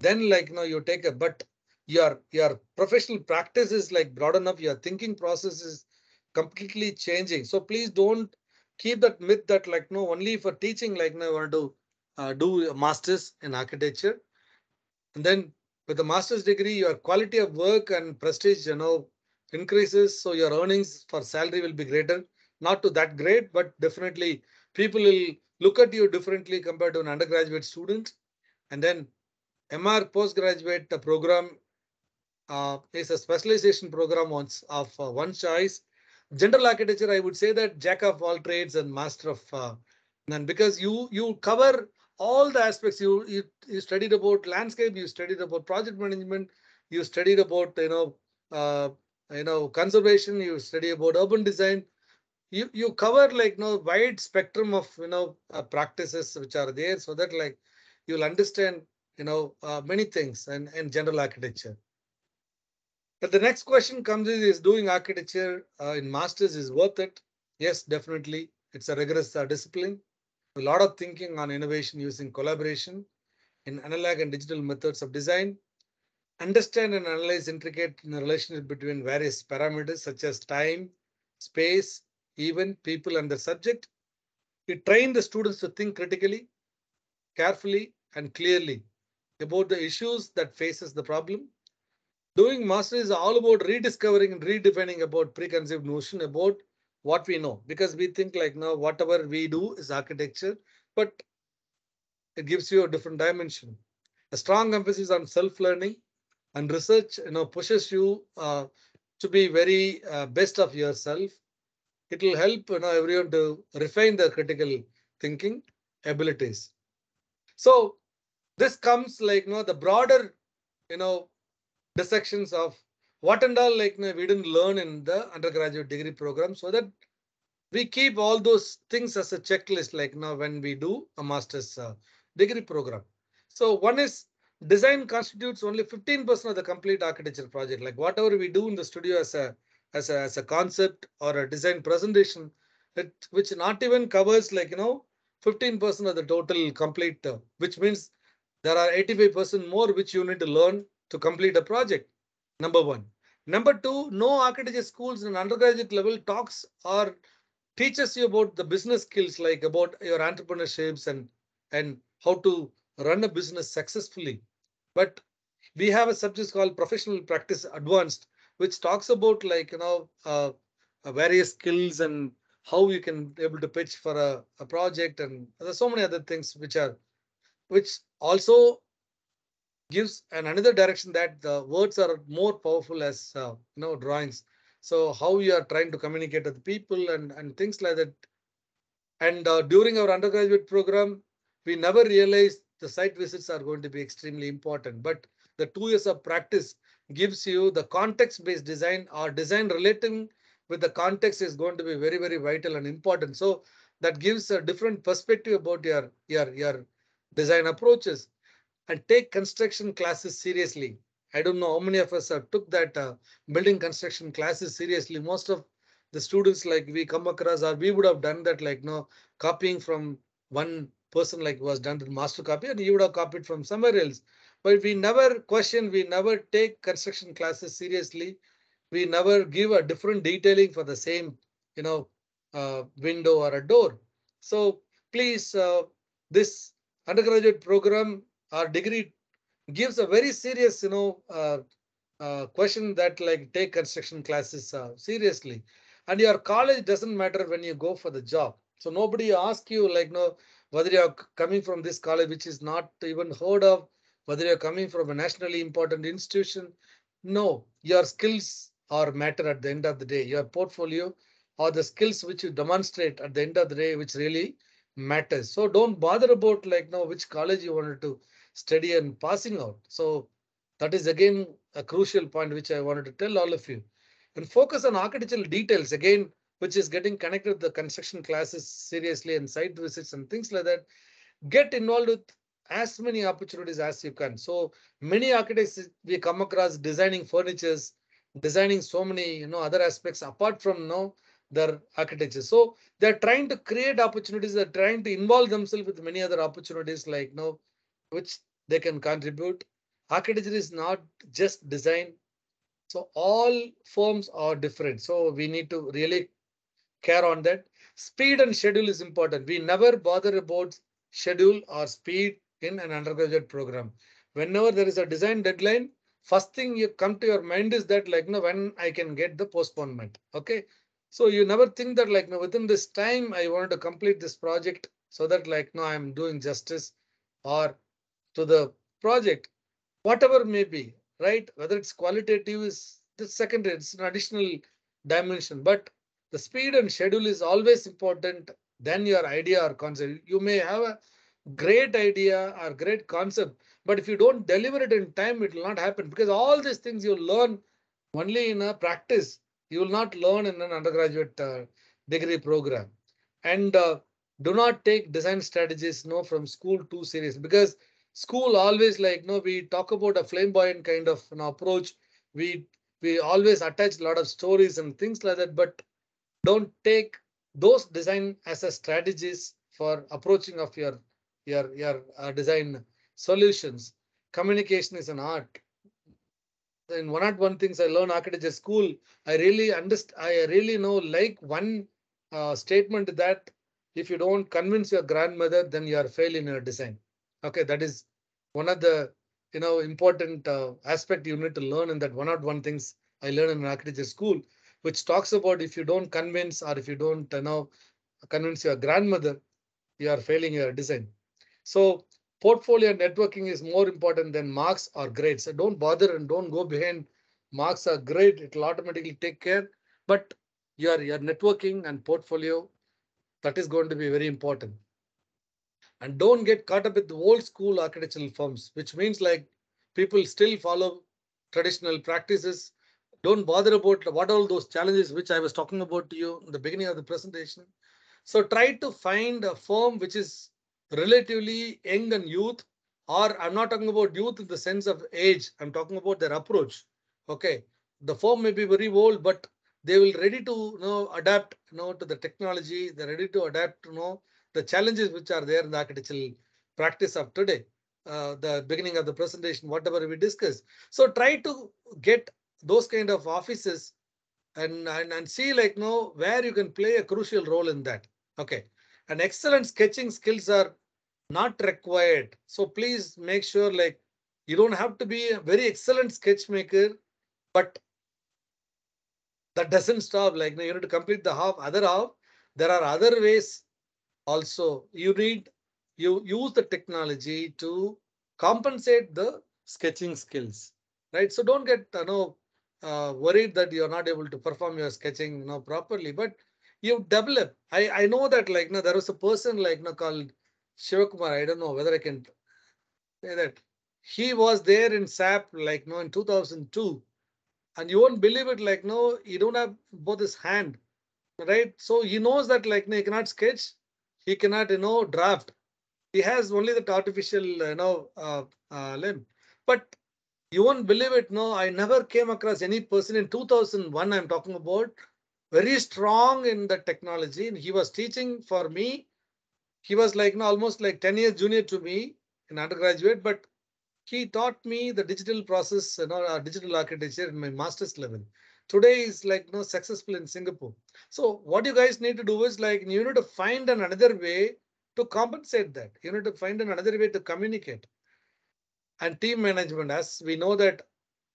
Then, like, you know, you take a, but your, your professional practice is, like, broad enough. Your thinking process is completely changing. So please don't keep that myth that, like, no, only for teaching, like, no, I want to uh, do a master's in architecture. And then with the master's degree, your quality of work and prestige, you know, increases. So your earnings for salary will be greater, not to that great, but definitely people will look at you differently compared to an undergraduate student. And then M R postgraduate program uh, is a specialization program once of uh, one choice. General architecture, I would say that jack of all trades and master of uh, none, because you you cover all the aspects. You, you you studied about landscape, you studied about project management, you studied about, you know, uh, you know, conservation, you study about urban design. You you cover, like, you know, wide spectrum of, you know, uh, practices which are there, so that, like, you'll understand, you know, uh, many things and and general architecture. But the next question comes is, is doing architecture uh, in masters is worth it? Yes, definitely. It's a rigorous uh, discipline. A lot of thinking on innovation using collaboration in analog and digital methods of design. Understand and analyze intricate relationship between various parameters such as time, space, even people and the subject. You train the students to think critically, carefully and clearly about the issues that faces the problem. Doing master is all about rediscovering and redefining about preconceived notion about what we know, because we think, like, now whatever we do is architecture, but it gives you a different dimension. a strong emphasis on self-learning, and research, you know, pushes you uh, to be very uh, best of yourself. It will help, you know, everyone to refine their critical thinking abilities. So this comes like, you know, the broader, you know, dissections of what and all, like, you know, we didn't learn in the undergraduate degree program, so that we keep all those things as a checklist, like, you know, when we do a master's uh, degree program. So one is design constitutes only fifteen percent of the complete architecture project. Like whatever we do in the studio as a as a, as a concept or a design presentation, it, which not even covers, like, you know, fifteen percent of the total complete, uh, which means there are eighty-five percent more which you need to learn to complete a project. Number one. Number two, no architecture schools in an undergraduate level talks or teaches you about the business skills, like about your entrepreneurships and, and how to run a business successfully. But we have a subject called Professional Practice Advanced, which talks about, like, you know, uh, various skills and how you can able to pitch for a, a project, and there's so many other things which are, which also gives an another direction that the words are more powerful as uh, you know, drawings. So how you are trying to communicate with people and and things like that. And uh, during our undergraduate program, we never realized the site visits are going to be extremely important, but the two years of practice gives you the context-based design, or design relating with the context is going to be very, very vital and important. So that gives a different perspective about your, your, your design approaches. And take construction classes seriously. I don't know how many of us have took that uh, building construction classes seriously. Most of the students, like, we come across, or we would have done that, like, no, copying from one person, like, was done with master copy, and you would have copied from somewhere else. But we never question, we never take construction classes seriously. We never give a different detailing for the same, you know, uh, window or a door. So please, uh, this undergraduate program or degree gives a very serious, you know, uh, uh, question that, like, take construction classes uh, seriously. And your college doesn't matter when you go for the job. So nobody asks you, like, no, whether you're coming from this college, which is not even heard of, whether you're coming from a nationally important institution. No, your skills are matter at the end of the day. Your portfolio or the skills which you demonstrate at the end of the day, which really matters. So don't bother about, like, no, which college you wanted to study and passing out. So that is again a crucial point which I wanted to tell all of you. And focus on architectural details again, which is getting connected to the construction classes seriously and site visits and things like that. Get involved with as many opportunities as you can. So many architects we come across designing furnitures, designing so many, you know, other aspects apart from, you know, their architecture. So they're trying to create opportunities. They're trying to involve themselves with many other opportunities, like, you know, which they can contribute. Architecture is not just design. So all forms are different. So we need to really care on that. Speed and schedule is important. We never bother about schedule or speed in an undergraduate program. Whenever there is a design deadline, first thing you come to your mind is that, like, no, when I can get the postponement. Okay. So you never think that, like, no, within this time I wanted to complete this project so that, like, no, I'm doing justice or to the project, whatever may be, right? Whether it's qualitative is the secondary, it's an additional dimension, but the speed and schedule is always important than your idea or concept. You may have a great idea or great concept, but if you don't deliver it in time, it will not happen, because all these things you learn only in a practice. You will not learn in an undergraduate uh, degree program. And uh, do not take design strategies, no, from school too serious, because school always, like, no, we talk about a flamboyant kind of an approach. We, we always attach a lot of stories and things like that, but don't take those design as a strategies for approaching of your, your, your uh, design solutions. Communication is an art. In one-on-one things I learned architecture school, I really understand, I really know, like, one uh, statement that if you don't convince your grandmother, then you are failing in your design. Okay, that is one of the, you know, important uh, aspect you need to learn in that one-on-one things I learned in architecture school, which talks about if you don't convince or if you don't uh, now convince your grandmother, you are failing your design. So portfolio networking is more important than marks or grades. So don't bother and don't go behind marks or grade. It will automatically take care. But your, your networking and portfolio, that is going to be very important. And don't get caught up with the old school architectural firms, which means like people still follow traditional practices. Don't bother about what all those challenges which I was talking about to you in the beginning of the presentation. So try to find a firm which is relatively young and youth, or I'm not talking about youth in the sense of age. I'm talking about their approach. Okay, the firm may be very old, but they will ready to you know, adapt you know, to the technology. They're ready to adapt you know, the challenges which are there in the architectural practice of today. Uh, the beginning of the presentation, whatever we discussed. So try to get those kind of offices and, and, and see like you know, where you can play a crucial role in that. Okay. And excellent sketching skills are not required. So please make sure like you don't have to be a very excellent sketch maker, but that doesn't stop. Like you need to complete the half, other half. There are other ways also. You need, you use the technology to compensate the sketching skills, right? So don't get you know, uh, worried that you're not able to perform your sketching you know, properly, but you develop. I, I know that like you know, there was a person like you know, called Shivakumar. I don't know whether I can say that. He was there in S A P like you know, in two thousand two. And you won't believe it, like, no, you don't have both his hand, right? So he knows that, like, no, he cannot sketch, he cannot, you know, draft. He has only that artificial, you know, uh, uh, limb. But you won't believe it, no, I never came across any person in two thousand one, I'm talking about, very strong in the technology. And he was teaching for me. He was, like, no, almost like ten years junior to me in undergraduate, but he taught me the digital process and you know, digital architecture in my master's level. Today is like you know, successful in Singapore. So what you guys need to do is like you need to find an another way to compensate that. You need to find an another way to communicate. And team management, as we know that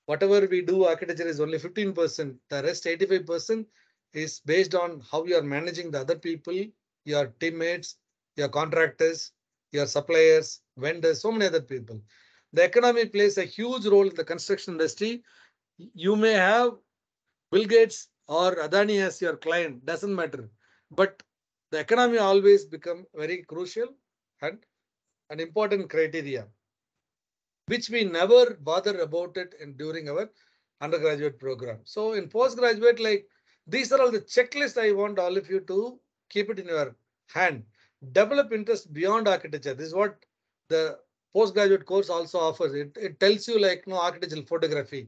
whatever we do, architecture is only fifteen percent. The rest eighty-five percent is based on how you are managing the other people, your teammates, your contractors, your suppliers, vendors, so many other people. The economy plays a huge role in the construction industry. You may have Bill Gates or Adani as your client, doesn't matter. But the economy always becomes very crucial and an important criteria, which we never bother about it in, during our undergraduate program. So in postgraduate, like these are all the checklists I want all of you to keep it in your hand. Develop interest beyond architecture. This is what the postgraduate course also offers. It, it tells you like no architectural photography.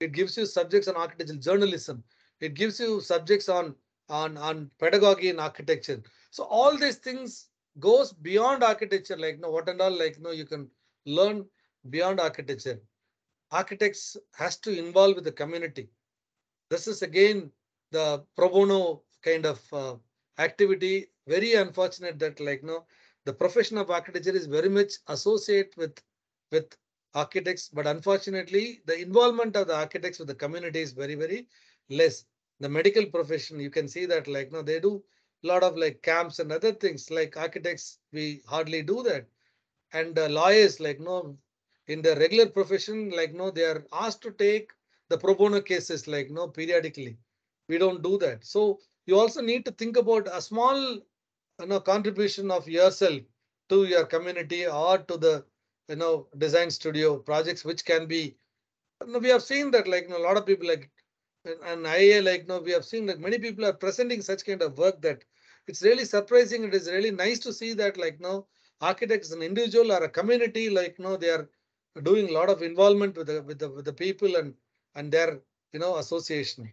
It gives you subjects on architectural journalism. It gives you subjects on, on, on pedagogy and architecture. So all these things goes beyond architecture. Like no, what and all like no, you can learn beyond architecture. Architects has to involve with the community. This is again the pro bono kind of uh, activity. Very unfortunate that like no, the profession of architecture is very much associated with, with architects, but unfortunately, the involvement of the architects with the community is very, very less. The medical profession, you can see that like, no, they do a lot of like camps and other things. Like architects, we hardly do that. And uh, lawyers, like no, in the regular profession, like no, they are asked to take the pro bono cases, like no, periodically. We don't do that. So you also need to think about a small you know, contribution of yourself to your community or to the, you know, design studio projects, which can be, you know, we have seen that like you know, a lot of people like, and I like, you know, we have seen that many people are presenting such kind of work that it's really surprising. It is really nice to see that like, you know, architects, an individual or a community, like, you know, they are doing a lot of involvement with the, with the, with the people and, and their, you know, association.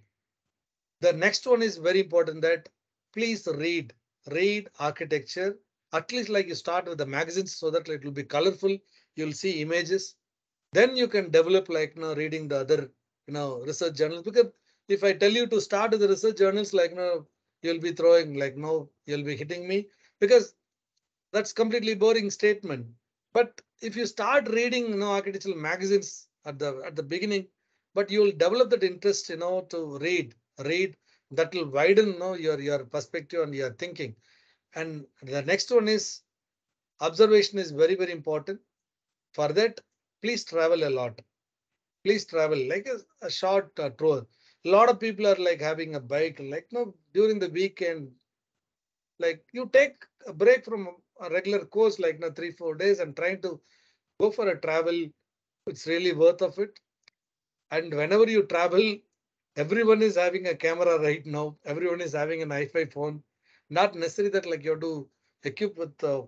The next one is very important that please read. Read architecture, at least like you start with the magazines so that it will be colorful. You'll see images. Then you can develop like you know, reading the other you know research journals. Because if I tell you to start with the research journals, like you know, you'll be throwing like no, you'll be hitting me because that's completely boring statement. But if you start reading you know architectural magazines at the at the beginning, but you'll develop that interest you know to read, read. That will widen you know, your, your perspective and your thinking. And the next one is observation is very, very important. For that, please travel a lot. Please travel like a, a short uh, tour. A lot of people are like having a bike, like no, during the weekend, like you take a break from a regular course, like no, three, four days and trying to go for a travel. It's really worth of it. And whenever you travel, everyone is having a camera right now. Everyone is having an i five phone. Not necessary that like you have to equip with uh,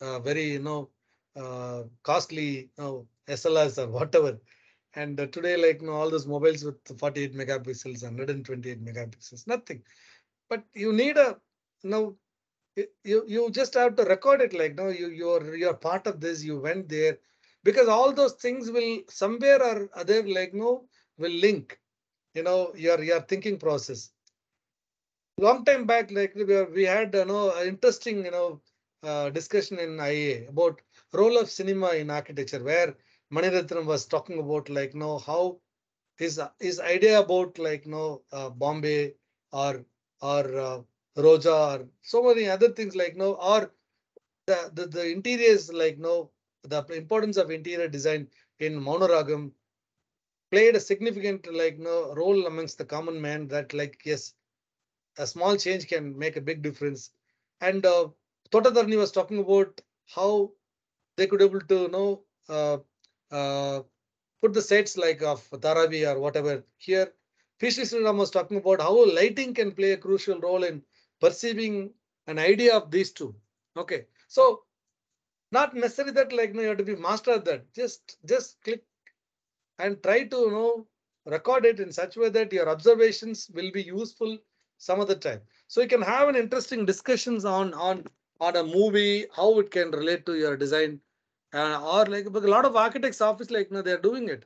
uh, very, you know, uh, costly you know, S L Rs or whatever. And uh, today, like you know, all those mobiles with forty-eight megapixels, one hundred twenty-eight megapixels, nothing. But you need a, you know, you, you just have to record it. Like, no, you, you're, you're part of this, you went there. Because all those things will somewhere or other, like, no, will link, you know, your, your thinking process. Long time back, like we, were, we had, you know, an interesting, you know, uh, discussion in I A about role of cinema in architecture, where Maniratnam was talking about like, you know, how his, his idea about like, you know, uh, Bombay or, or uh, Roja or so many other things like, you know, or the, the, the interiors like, you know, the importance of interior design in Mounaragam played a significant like you know, role amongst the common man that like, yes, a small change can make a big difference. And uh, Totadarni was talking about how they could able to you know, uh, uh, put the sets like of Dharavi or whatever here. P C Sriram was talking about how lighting can play a crucial role in perceiving an idea of these two. Okay, so not necessarily that like no, you have to be master at that. Just just click and try to you know record it in such a way that your observations will be useful some other time. So you can have an interesting discussions on on on a movie, how it can relate to your design, uh, or like a lot of architects' office like no, they are doing it.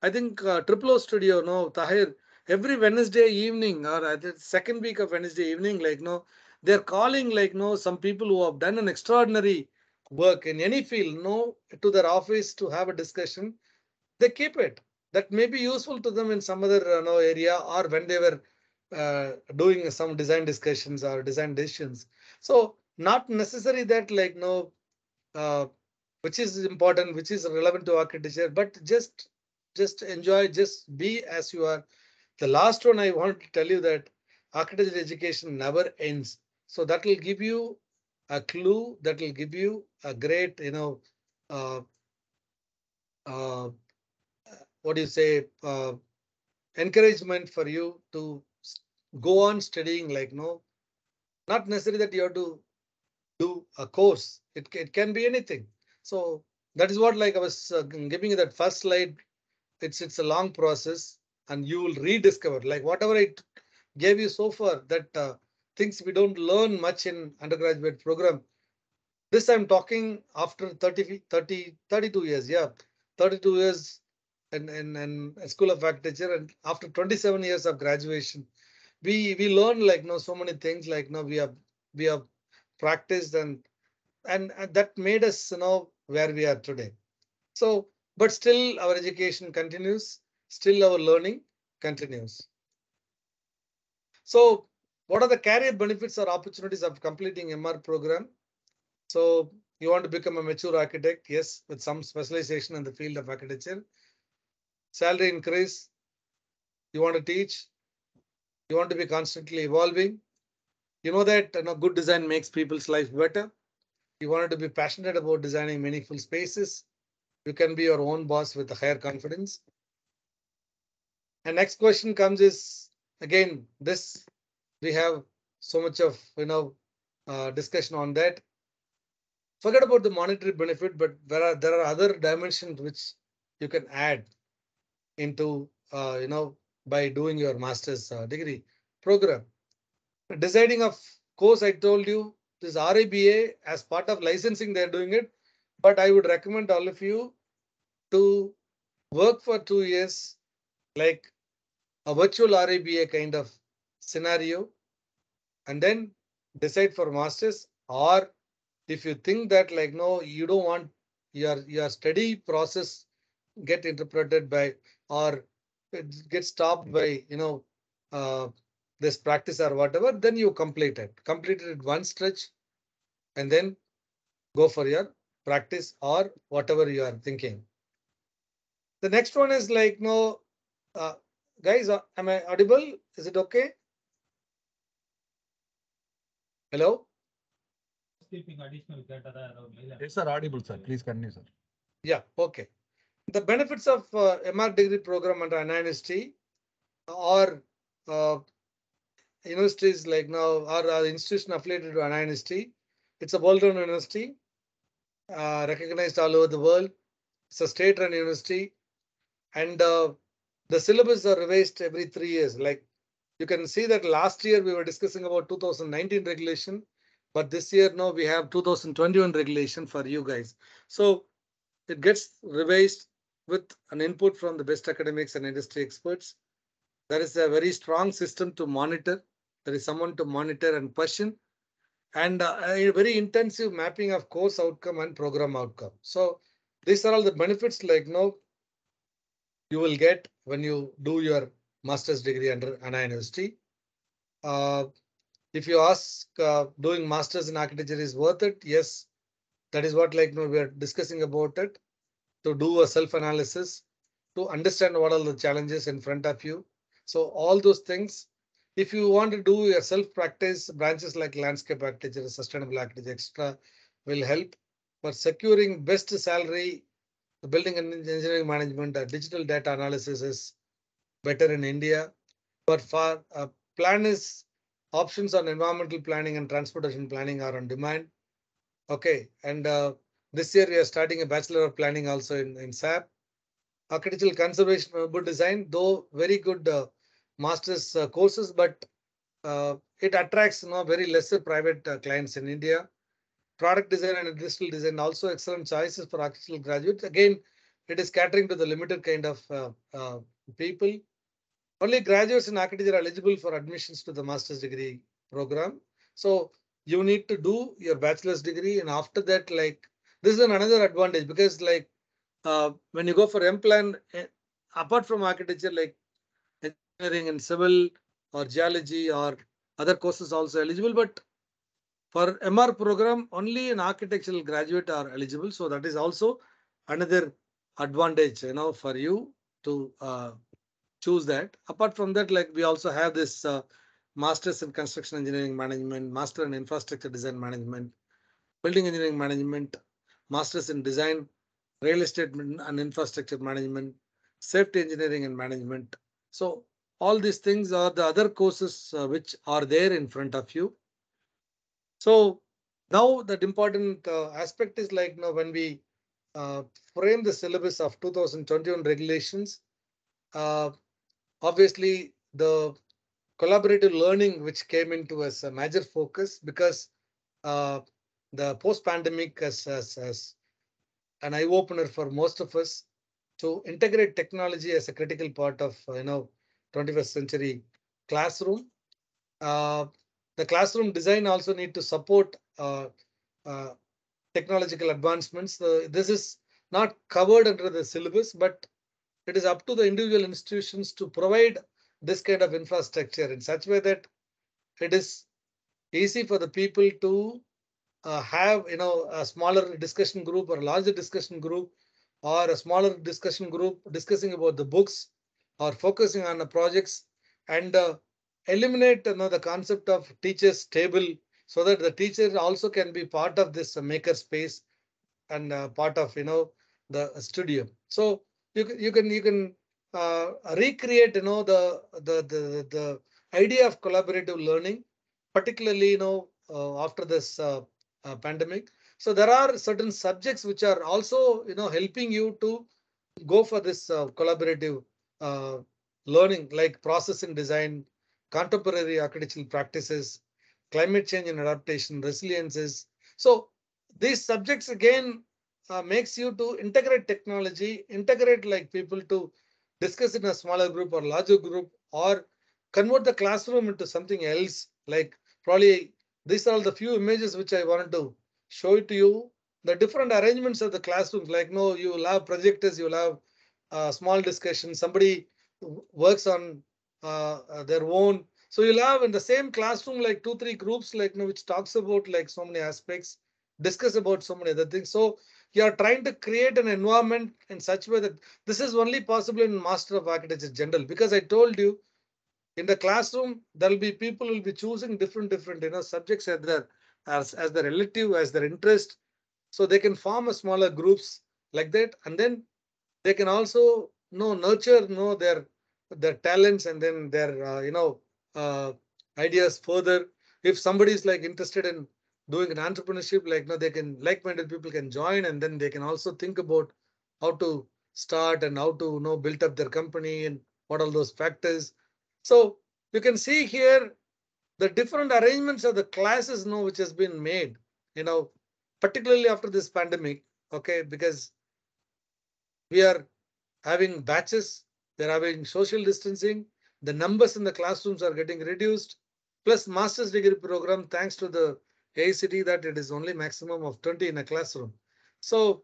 I think uh, Triple O Studio no Tahir every Wednesday evening or uh, the second week of Wednesday evening like no they're calling like no some people who have done an extraordinary work in any field, no, to their office to have a discussion. They keep it. That may be useful to them in some other you know, area or when they were uh, doing some design discussions or design decisions. So not necessary that like no, uh, which is important, which is relevant to architecture, but just just enjoy, just be as you are. The last one I want to tell you that architecture education never ends. So that will give you a clue that will give you a great, you know, uh, uh, what do you say, uh, encouragement for you to go on studying. Like, no, not necessarily that you have to do a course. It, it can be anything. So that is what, like I was uh, giving you that first slide. It's, it's a long process and you will rediscover like whatever I gave you so far that, uh, things we don't learn much in undergraduate program. This I'm talking after thirty, thirty, thirty-two years, yeah, thirty-two years in, in, in School of Architecture and after twenty-seven years of graduation, we we learn like you know, so many things like you know, we have we have practiced and, and and that made us you know where we are today. So, but still our education continues, still our learning continues. So. What are the career benefits or opportunities of completing M R program? So you want to become a mature architect, yes, with some specialization in the field of architecture. Salary increase. You want to teach. You want to be constantly evolving. You know that you know, good design makes people's life better. You wanted to be passionate about designing meaningful spaces. You can be your own boss with a higher confidence. And next question comes is again this. We have so much of, you know, uh, discussion on that. Forget about the monetary benefit, but there are, there are other dimensions which you can add into, uh, you know, by doing your master's uh, degree program. Designing of course, I told you, this R I B A as part of licensing, they're doing it. But I would recommend all of you to work for two years, like a virtual R I B A kind of scenario and then decide for masters, or if you think that like no you don't want your your study process get interrupted by or get stopped by you know uh, this practice or whatever, then you complete it complete it one stretch and then go for your practice or whatever you are thinking. The next one is like, no, uh, guys, uh, am I audible? Is it okay? Hello? Yes, sir, audible, sir. Please continue, sir. Yeah, okay. The benefits of uh, M R degree program under Anna University or uh, universities like now or uh, institution affiliated to Anna University. It's a world-run university, uh, recognized all over the world. It's a state-run university, and uh, the syllabus are revised every three years. Like you can see that last year we were discussing about two thousand nineteen regulation, but this year now we have two thousand twenty-one regulation for you guys. So it gets revised with an input from the best academics and industry experts. There is a very strong system to monitor. There is someone to monitor and question, and uh, a very intensive mapping of course outcome and program outcome. So these are all the benefits like no, you will get when you do your master's degree under Anna University. Uh, if you ask uh, doing master's in architecture is worth it, yes, that is what like no, we are discussing about it. To do a self-analysis, to understand what are the challenges in front of you. So all those things, if you want to do your self-practice, branches like landscape architecture, sustainable architecture, et cetera, will help. For securing best salary, the building and engineering management, uh, digital data analysis is better in India. But for uh, planners, options on environmental planning and transportation planning are on demand. Okay, and uh, this year we are starting a Bachelor of Planning also in, in S A P. Architectural conservation, urban design, though very good uh, master's uh, courses, but uh, it attracts you know, very lesser private uh, clients in India. Product design and industrial design also excellent choices for architectural graduates. Again, it is catering to the limited kind of uh, uh, people. Only graduates in architecture are eligible for admissions to the master's degree program. So you need to do your bachelor's degree, and after that, like this is another advantage because like uh, when you go for M-Plan, apart from architecture, like engineering and civil or geology or other courses also eligible, but for M R program, only an architectural graduate are eligible. So that is also another advantage, you know, for you to uh, choose that. Apart from that, like we also have this uh, master's in construction engineering management, master in infrastructure design management, building engineering management, master's in design, real estate and infrastructure management, safety engineering and management. So all these things are the other courses uh, which are there in front of you. So now that important uh, aspect is like now when we uh, frame the syllabus of two thousand twenty-one regulations, uh, obviously the collaborative learning which came into as a major focus because uh, the post-pandemic as, as, as an eye-opener for most of us to integrate technology as a critical part of you know twenty-first century classroom. Uh, The classroom design also need to support uh, uh, technological advancements. Uh, this is not covered under the syllabus, but it is up to the individual institutions to provide this kind of infrastructure in such a way that it is easy for the people to uh, have you know a smaller discussion group or a larger discussion group or a smaller discussion group discussing about the books or focusing on the projects and uh, eliminate you know, the concept of teacher's table so that the teacher also can be part of this maker space and uh, part of you know the studio. So you can you can you can uh, recreate you know the, the the the idea of collaborative learning, particularly you know uh, after this uh, uh, pandemic. So there are certain subjects which are also you know helping you to go for this uh, collaborative uh, learning, like process and design, contemporary architectural practices, climate change and adaptation, resiliences. So these subjects again uh, makes you to integrate technology, integrate like people to discuss in a smaller group or larger group or convert the classroom into something else. Like probably these are the few images which I wanted to show to you. The different arrangements of the classrooms, like no, you will have projectors, you will have uh, small discussions, somebody works on Uh, their own. So you'll have in the same classroom like two, three groups like you know, which talks about like so many aspects discuss about so many other things. So you are trying to create an environment in such a way that this is only possible in Master of Architecture General, because I told you in the classroom, there will be people will be choosing different, different, you know, subjects as their, as, as their relative, as their interest. So they can form a smaller groups like that. And then they can also know, nurture, know their, their talents and then their, uh, you know, uh, ideas further. If somebody is like interested in doing an entrepreneurship, like, no, they can, like-minded people can join, and then they can also think about how to start and how to, you know, build up their company and what all those factors. So you can see here the different arrangements of the classes, you know, which has been made, you know, particularly after this pandemic, okay, because we are having batches, they're having social distancing, the numbers in the classrooms are getting reduced, plus master's degree program, thanks to the A I C T E, that it is only maximum of twenty in a classroom. So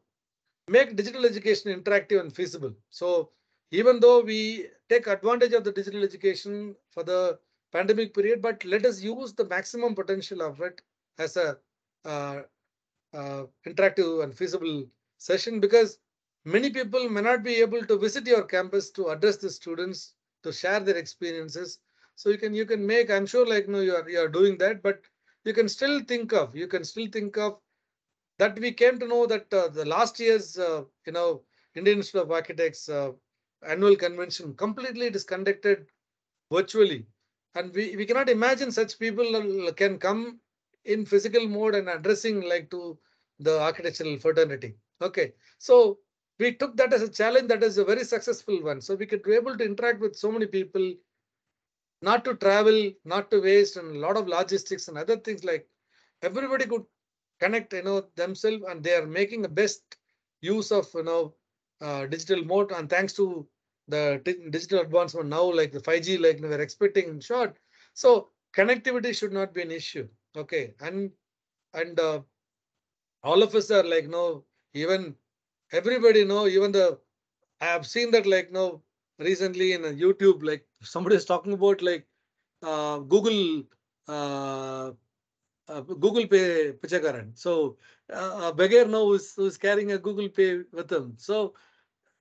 make digital education interactive and feasible. So even though we take advantage of the digital education for the pandemic period, but let us use the maximum potential of it as a uh, uh, interactive and feasible session, because many people may not be able to visit your campus to address the students, to share their experiences. So you can you can make, I'm sure like no, you are you are doing that, but you can still think of, you can still think of that we came to know that uh, the last year's, uh, you know, Indian Institute of Architects uh, annual convention completely it is conducted virtually, and we, we cannot imagine such people can come in physical mode and addressing like to the architectural fraternity. Okay, so we took that as a challenge, that is a very successful one. So we could be able to interact with so many people, not to travel, not to waste, and a lot of logistics and other things, like everybody could connect, you know, themselves, and they are making the best use of, you know, uh, digital mode. And thanks to the digital advancement now, like the five G, like we were expecting in short. So connectivity should not be an issue. Okay. And, and uh, all of us are like, no, even everybody know, even the, I have seen that like, no, recently in YouTube, like somebody is talking about like uh, Google uh, uh, Google Pay Pichakaran. So uh, a beggar now is, is carrying a Google Pay with him. So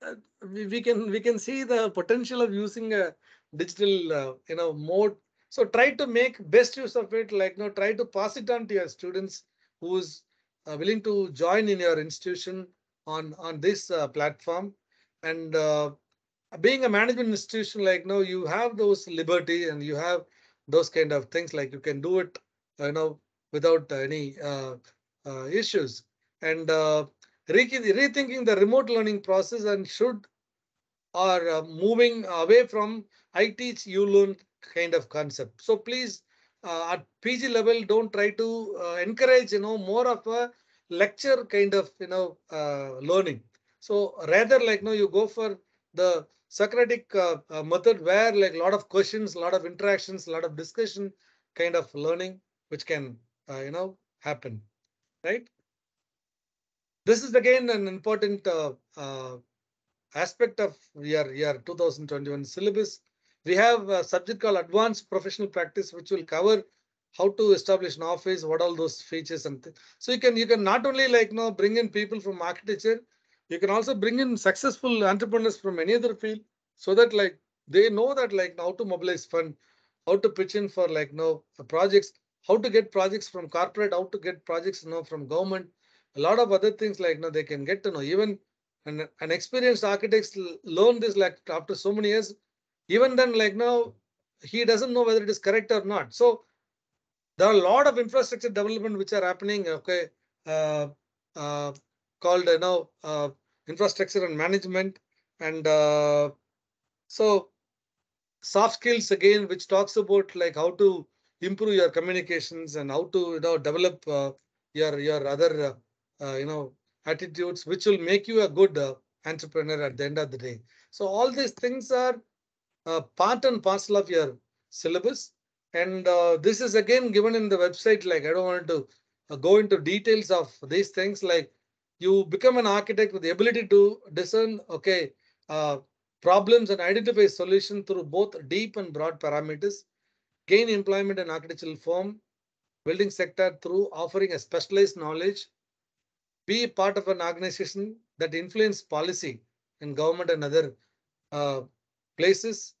uh, we, we can we can see the potential of using a digital uh, you know mode. So try to make best use of it. Like you know, try to pass it on to your students who's uh, willing to join in your institution on on this uh, platform. And Uh, being a management institution, like no, you have those liberty and you have those kind of things, like you can do it, you know, without any uh, uh, issues. And uh, re rethinking the remote learning process and should are uh, moving away from I teach, you learn kind of concept. So please, uh, at P G level, don't try to uh, encourage, you know, more of a lecture kind of, you know, uh, learning. So rather like no, you go for the Socratic uh, uh, method, where like a lot of questions, a lot of interactions, a lot of discussion kind of learning, which can, uh, you know, happen, right? This is again an important uh, uh, aspect of your, your two thousand twenty-one syllabus. We have a subject called Advanced Professional Practice, which will cover how to establish an office, what all those features and things. So you can, you can not only like, you know, bring in people from architecture, you can also bring in successful entrepreneurs from any other field, so that like they know that like how to mobilize fund, how to pitch in for like no projects, how to get projects from corporate, how to get projects you know from government, a lot of other things like no they can get to know. Even an, an experienced architect learn this like after so many years, even then like now he doesn't know whether it is correct or not. So there are a lot of infrastructure development which are happening. Okay, uh, uh, called you know. Uh, infrastructure and management, and uh, so soft skills again, which talks about like how to improve your communications and how to you know develop uh, your your other uh, uh, you know attitudes, which will make you a good uh, entrepreneur at the end of the day. So all these things are uh, part and parcel of your syllabus, and uh, this is again given in the website. Like I don't want to uh, go into details of these things. Like you become an architect with the ability to discern, okay, uh, problems and identify solution through both deep and broad parameters. Gain employment in architectural firm, building sector through offering a specialized knowledge be part of an organization that influence policy in government and other uh, places.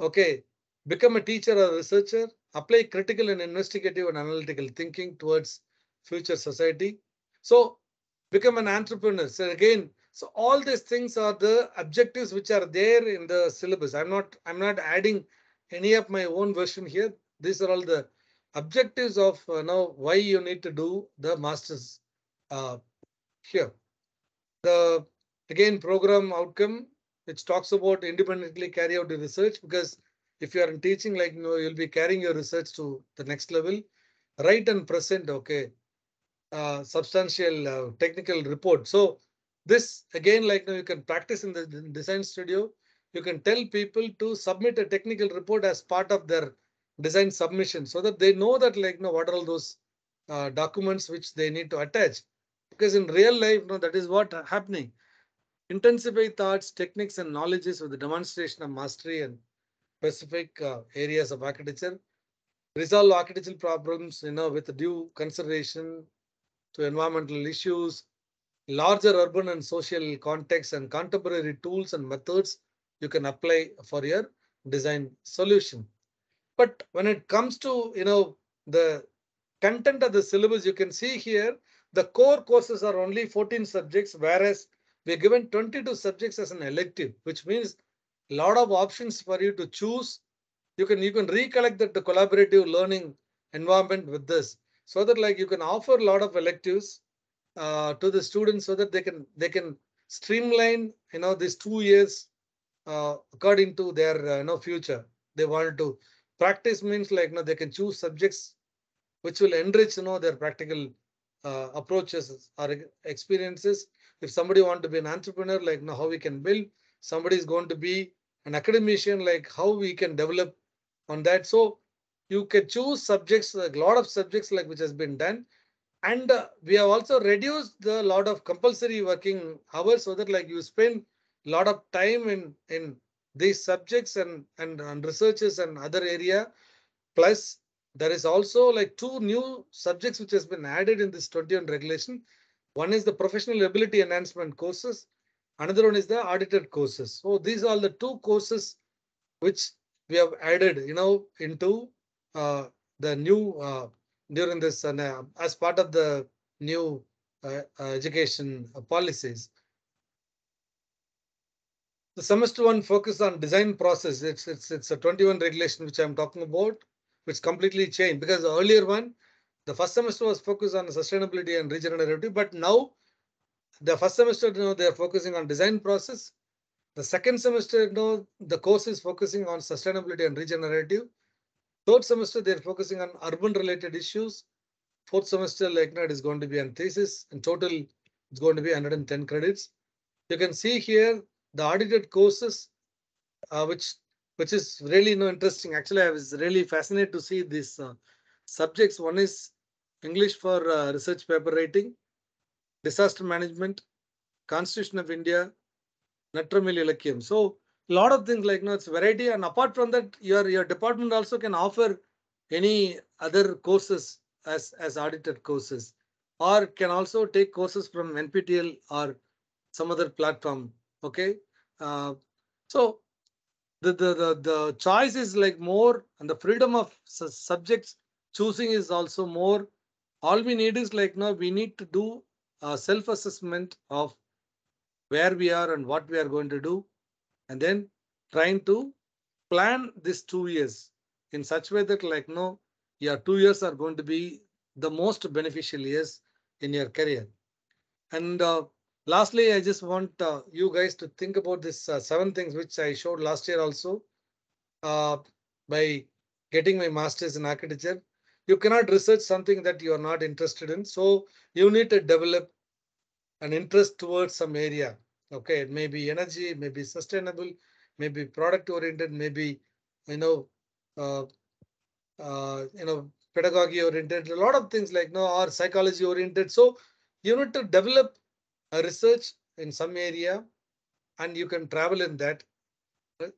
Okay, become a teacher or researcher, apply critical and investigative and analytical thinking towards future society. So become an entrepreneur. So again, so all these things are the objectives which are there in the syllabus. I'm not, I'm not adding any of my own version here. These are all the objectives of uh, now why you need to do the master's uh, here. The again program outcome, which talks about independently carry out the research, because if you are in teaching, like you know, you'll be carrying your research to the next level. Write and present, okay, uh, substantial uh, technical report. So this again, like you know, you can practice in the design studio. You can tell people to submit a technical report as part of their design submission, so that they know that like you know, what are all those uh, documents which they need to attach, because in real life, you know, that is what happening. Intensify thoughts, techniques and knowledges with the demonstration of mastery and specific uh, areas of architecture. Resolve architectural problems, you know, with due consideration to environmental issues, larger urban and social contexts, and contemporary tools and methods you can apply for your design solution. But when it comes to, you know, the content of the syllabus, you can see here, the core courses are only fourteen subjects, whereas we're given twenty-two subjects as an elective, which means a lot of options for you to choose. You can, you can recollect that the collaborative learning environment with this, so that like you can offer a lot of electives uh, to the students, so that they can, they can streamline, you know, these two years uh, according to their, uh, you know, future. They wanted to practice means like, you know, they can choose subjects which will enrich, you know, their practical uh, approaches or experiences. If somebody wants to be an entrepreneur, like, you know, how we can build. Somebody is going to be an academician, like how we can develop on that. So you can choose subjects, like a lot of subjects like which has been done. And uh, we have also reduced the lot of compulsory working hours, so that like you spend a lot of time in, in these subjects and, and, and researches and other area. Plus there is also like two new subjects which has been added in this twenty-one regulation. One is the professional ability enhancement courses. Another one is the audited courses. So these are the two courses which we have added, you know, into uh, the new uh, during this uh, as part of the new uh, education policies. The semester one focus on design process. It's it's it's a twenty-one regulation which I'm talking about, which completely changed, because the earlier one, the first semester was focused on sustainability and regenerative, but now the first semester, you know, they are focusing on design process. The second semester, you know, the course is focusing on sustainability and regenerative. Third semester, they're focusing on urban related issues. Fourth semester, like now, it is going to be on thesis. In total, it's going to be one hundred ten credits. You can see here the audited courses, uh, which which is really, you know, interesting. Actually, I was really fascinated to see these uh, subjects. One is English for uh, research paper writing, disaster management, Constitution of India, Natramilalakiam. So a lot of things like, you know, it's variety. And apart from that, your, your department also can offer any other courses as, as audited courses, or can also take courses from N P T E L or some other platform. Okay. Uh, so the, the, the, the choice is like more, and the freedom of su subjects choosing is also more. All we need is like, you know, we need to do Uh, self-assessment of where we are and what we are going to do, and then trying to plan this two years in such way that like no, your two years are going to be the most beneficial years in your career. And uh, lastly, I just want uh, you guys to think about this uh, seven things which I showed last year also uh, by getting my master's in architecture. You cannot research something that you are not interested in. So you need to develop an interest towards some area. Okay, it may be energy, it may be sustainable, maybe product oriented, maybe, you know, uh, uh, you know, pedagogy oriented, a lot of things like no, or psychology oriented. So you need to develop a research in some area, and you can travel in that,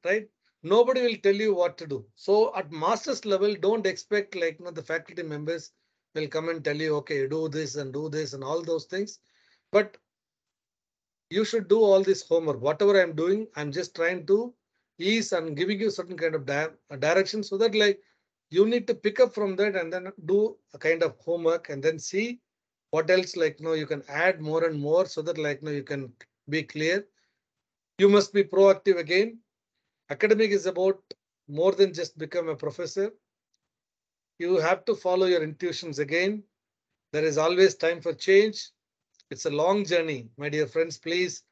right? Nobody will tell you what to do. So at master's level, don't expect like, you know, the faculty members will come and tell you, okay, do this and do this and all those things. But you should do all this homework. Whatever I'm doing, I'm just trying to ease and giving you certain kind of di direction so that like you need to pick up from that and then do a kind of homework and then see what else like no you can add more and more so that like no you can be clear. You must be proactive again. Academic is about more than just become a professor. You have to follow your intuitions again. There is always time for change. It's a long journey, my dear friends. Please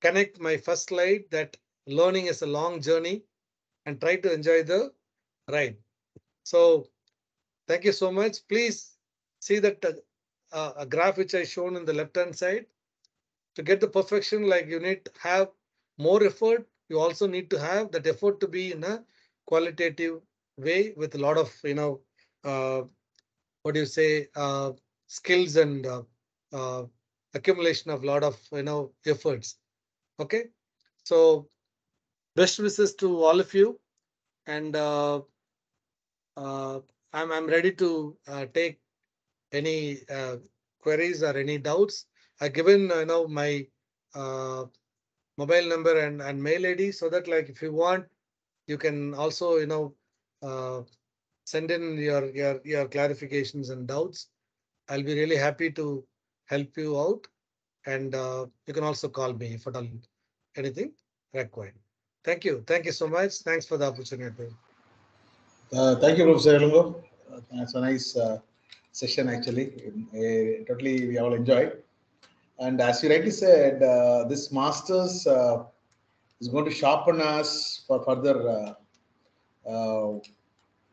connect my first slide that learning is a long journey and try to enjoy the ride. So thank you so much. Please see that uh, a graph which I shown in the left hand side. To get the perfection, like you need to have more effort. You also need to have that effort to be in a qualitative way with a lot of, you know, uh, what do you say, uh, skills and uh, uh, accumulation of a lot of, you know, efforts. OK, so best wishes to all of you. And uh, uh, I'm, I'm ready to uh, take any uh, queries or any doubts. I given you know my uh, mobile number and, and mail I D so that like if you want, you can also you know uh, send in your your your clarifications and doubts. I'll be really happy to help you out, and uh, you can also call me if at all anything required. Thank you, thank you so much. Thanks for the opportunity. Uh, thank you, Professor Ilango. Uh, that's a nice uh, session actually. Uh, totally, we all enjoyed. And as you rightly said, uh, this master's uh, is going to sharpen us for further uh, uh,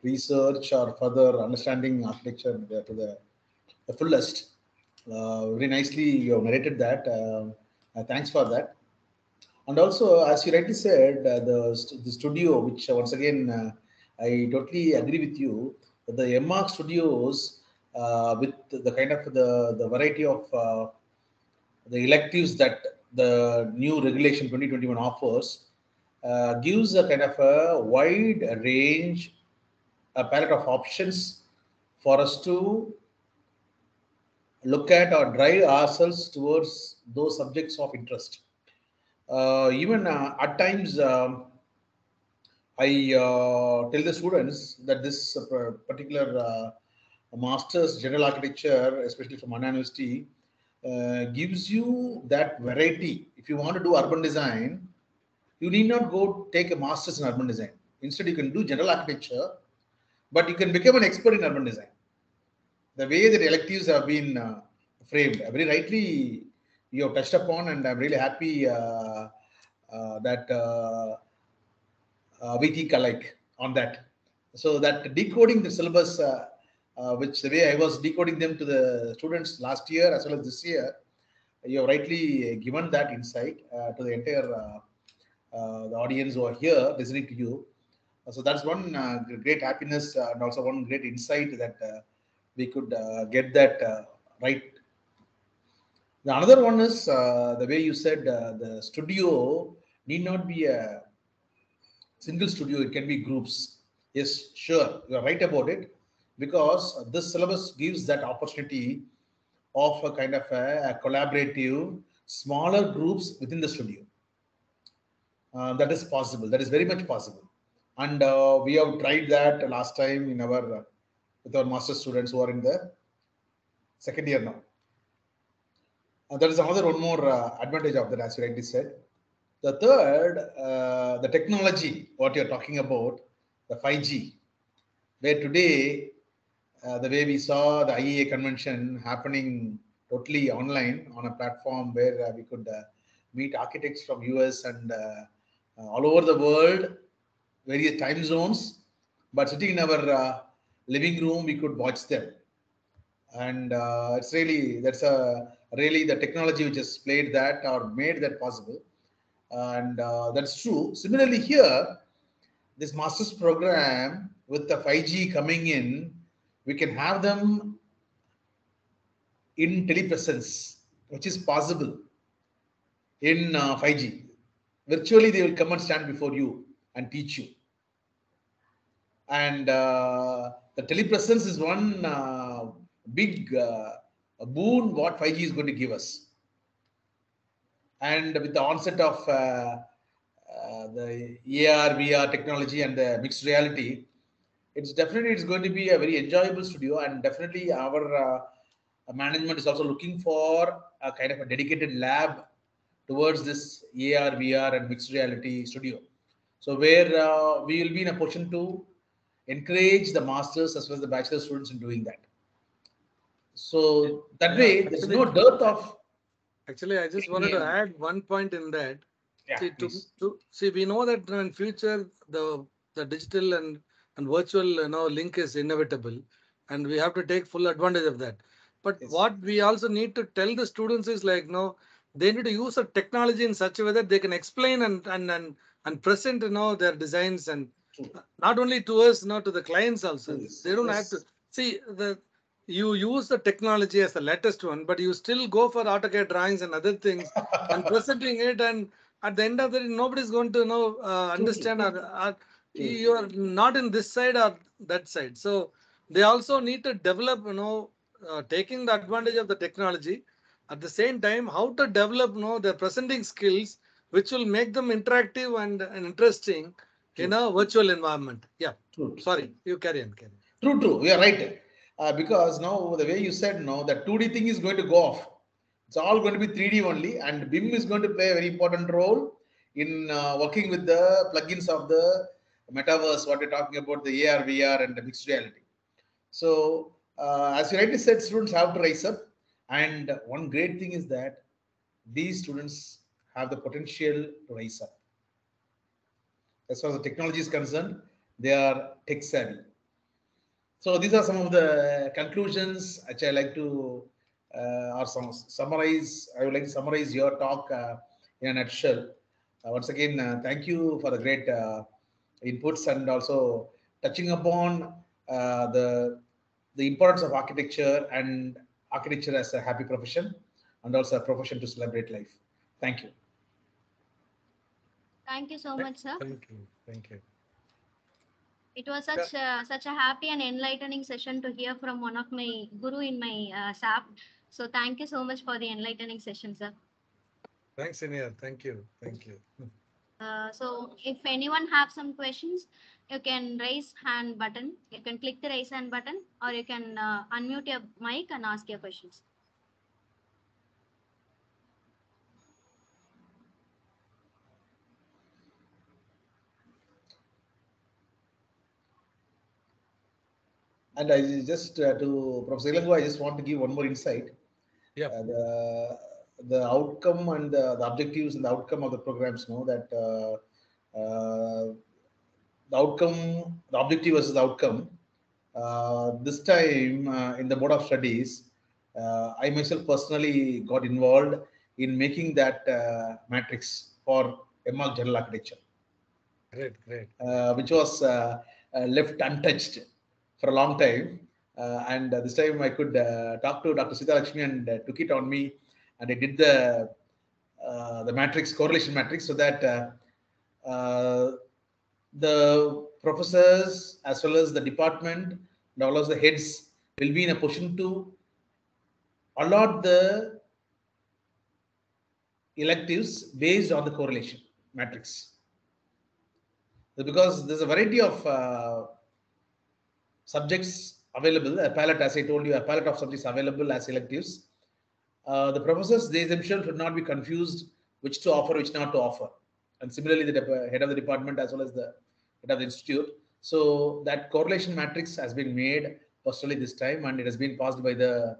research or further understanding architecture to the, the fullest. Uh, very nicely you have narrated that. Uh, uh, thanks for that. And also, as you rightly said, uh, the, st the studio, which once again, uh, I totally agree with you, that the M R studios uh, with the kind of the, the variety of uh, the electives that the new regulation twenty twenty-one offers uh, gives a kind of a wide range, a palette of options for us to look at or drive ourselves towards those subjects of interest. Uh, even uh, at times, uh, I uh, tell the students that this particular uh, master's general architecture, especially from Anna University, Uh, gives you that variety. If you want to do urban design, you need not go take a master's in urban design. Instead, you can do general architecture, but you can become an expert in urban design. The way that electives have been uh, framed, very rightly you have touched upon, and I'm really happy uh, uh, that uh, uh, we think alike on that. So that decoding the syllabus uh, Uh, which the way I was decoding them to the students last year as well as this year, you have rightly given that insight uh, to the entire uh, uh, the audience who are here listening to you. Uh, so that's one uh, great happiness uh, and also one great insight that uh, we could uh, get that uh, right. The another one is uh, the way you said uh, the studio need not be a single studio, it can be groups. Yes, sure, you are right about it. Because this syllabus gives that opportunity of a kind of a, a collaborative, smaller groups within the studio. Uh, that is possible. That is very much possible. And uh, we have tried that last time in our, uh, with our master's students who are in the second year now. Uh, that is another one more uh, advantage of that, as you rightly said. The third, uh, the technology, what you're talking about, the five G, where today, Uh, the way we saw the I E A convention happening totally online on a platform where uh, we could uh, meet architects from U S and uh, uh, all over the world, various time zones, but sitting in our uh, living room, we could watch them. And uh, it's really, that's a, really the technology which has played that or made that possible. And uh, that's true. Similarly here, this master's program with the five G coming in, we can have them in telepresence, which is possible in uh, five G. Virtually, they will come and stand before you and teach you. And uh, the telepresence is one uh, big uh, a boon what five G is going to give us. And with the onset of uh, uh, the A R, V R technology and the mixed reality, it's definitely it's going to be a very enjoyable studio. And definitely our uh, management is also looking for a kind of a dedicated lab towards this A R, V R and mixed reality studio. So where uh, we will be in a position to encourage the masters as well as the bachelor students in doing that. So that way, yeah, actually, there's no dearth of. Actually, I just wanted to add one point in that. Yeah, see, to, to, see, we know that in future, the, the digital and, and virtual you know, link is inevitable, and we have to take full advantage of that. But yes, what we also need to tell the students is like, no, they need to use the technology in such a way that they can explain and, and, and, and present you know, their designs, and true, not only to us, not to the clients also. Yes. They don't yes. have to see the. You use the technology as the latest one, but you still go for AutoCAD drawings and other things and presenting it. And at the end of the day, nobody's going to you know uh, understand or, or you're not in this side or that side. So they also need to develop, you know, uh, taking the advantage of the technology at the same time, how to develop, you know, their presenting skills, which will make them interactive and, and interesting true. in a virtual environment. Yeah. True. Sorry, you carry on. Carry on. True, true. You're right. Uh, because now the way you said now that two D thing is going to go off. It's all going to be three D only, and B I M is going to play a very important role in uh, working with the plugins of the metaverse, what we're talking about, the A R, V R and the mixed reality. So uh, as you rightly said, students have to rise up, and one great thing is that these students have the potential to rise up. As far as the technology is concerned, they are tech savvy. So these are some of the conclusions which I like to uh, or some summarize. I would like to summarize your talk uh, in a nutshell. Uh, once again, uh, thank you for the great uh, inputs and also touching upon uh, the the importance of architecture and architecture as a happy profession and also a profession to celebrate life. Thank you. Thank you so much, sir. Thank you. Thank you. It was such yeah. a, such a happy and enlightening session to hear from one of my guru in my uh, S A P. So thank you so much for the enlightening session, sir. Thanks, Inia. Thank you. Thank you. Uh, so if anyone have some questions, you can raise hand button. You can click the raise hand button, or you can uh, unmute your mic and ask your questions. And I just uh, to Professor Ilango, I just want to give one more insight. Yeah. Uh, the, the outcome and the, the objectives and the outcome of the programs, know that uh, uh, the outcome, the objective versus the outcome. Uh, this time uh, in the Board of Studies, uh, I myself personally got involved in making that uh, matrix for M A R C General Architecture. Great, great. Uh, which was uh, uh, left untouched for a long time, uh, and uh, this time I could uh, talk to Doctor Sita Lakshmi and uh, took it on me, and I did the uh, the matrix, correlation matrix, so that uh, uh, the professors as well as the department and all of the heads will be in a position to allot the electives based on the correlation matrix, because there's a variety of uh, subjects available, a palette, as I told you, a palette of subjects available as electives. Uh, the professors, they themselves should not be confused which to offer, which not to offer. And similarly, the head of the department as well as the head of the institute. So that correlation matrix has been made personally this time, and it has been passed by the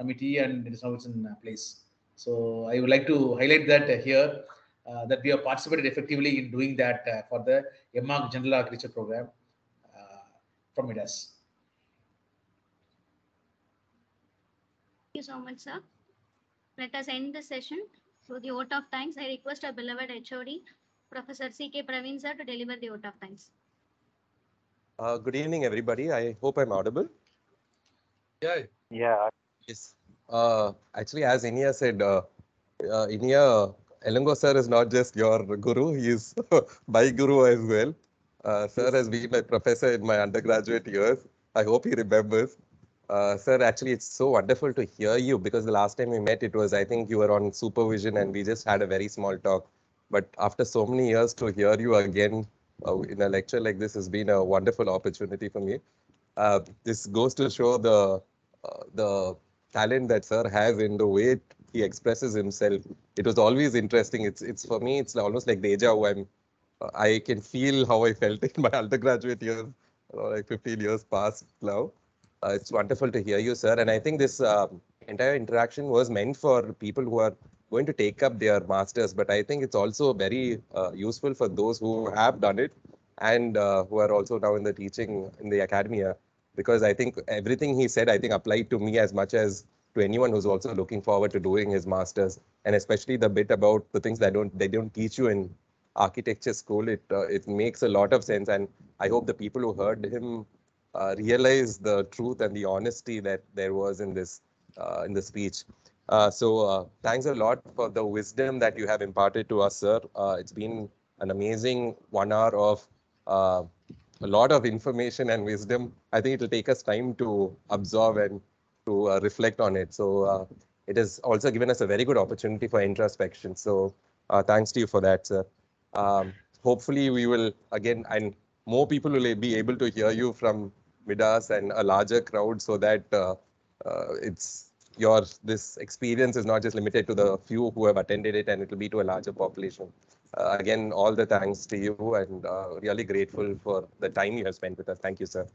committee, and it is now it's in place. So I would like to highlight that here, uh, that we have participated effectively in doing that uh, for the M A R C General Architecture Program from MIDAS. Thank you so much, sir. Let us end the session. So the vote of thanks, I request our beloved H O D, Professor C K Praveen sir, to deliver the vote of thanks. Uh, good evening, everybody. I hope I'm audible. Yeah. Yeah. Yes. Uh, actually, as Inia said, uh, uh, Inia, Ilango sir is not just your guru, he is my guru as well. Uh, sir has been my professor in my undergraduate years. I hope he remembers. Uh, sir, actually, it's so wonderful to hear you, because the last time we met, it was, I think you were on supervision and we just had a very small talk. But after so many years, to hear you again uh, in a lecture like this has been a wonderful opportunity for me. Uh, this goes to show the uh, the talent that sir has in the way he expresses himself. It was always interesting. It's it's for me, it's almost like deja vu. I'm, I can feel how I felt in my undergraduate years, like fifteen years past now. Uh, it's wonderful to hear you, sir. And I think this uh, entire interaction was meant for people who are going to take up their masters, but I think it's also very uh, useful for those who have done it and uh, who are also now in the teaching in the academia, because I think everything he said, I think applied to me as much as to anyone who's also looking forward to doing his masters, and especially the bit about the things that don't they don't teach you in architecture school. It uh, it makes a lot of sense, and I hope the people who heard him Uh, realize the truth and the honesty that there was in this uh, in the speech. Uh, so uh, thanks a lot for the wisdom that you have imparted to us, sir. Uh, it's been an amazing one hour of uh, a lot of information and wisdom. I think it'll take us time to absorb and to uh, reflect on it. So uh, it has also given us a very good opportunity for introspection. So uh, thanks to you for that, sir. Um, hopefully we will again, and more people will be able to hear you from MIDAS and a larger crowd, so that uh, uh, it's your this experience is not just limited to the few who have attended it, and it will be to a larger population. Uh, again, all the thanks to you, and uh, really grateful for the time you have spent with us. Thank you, sir.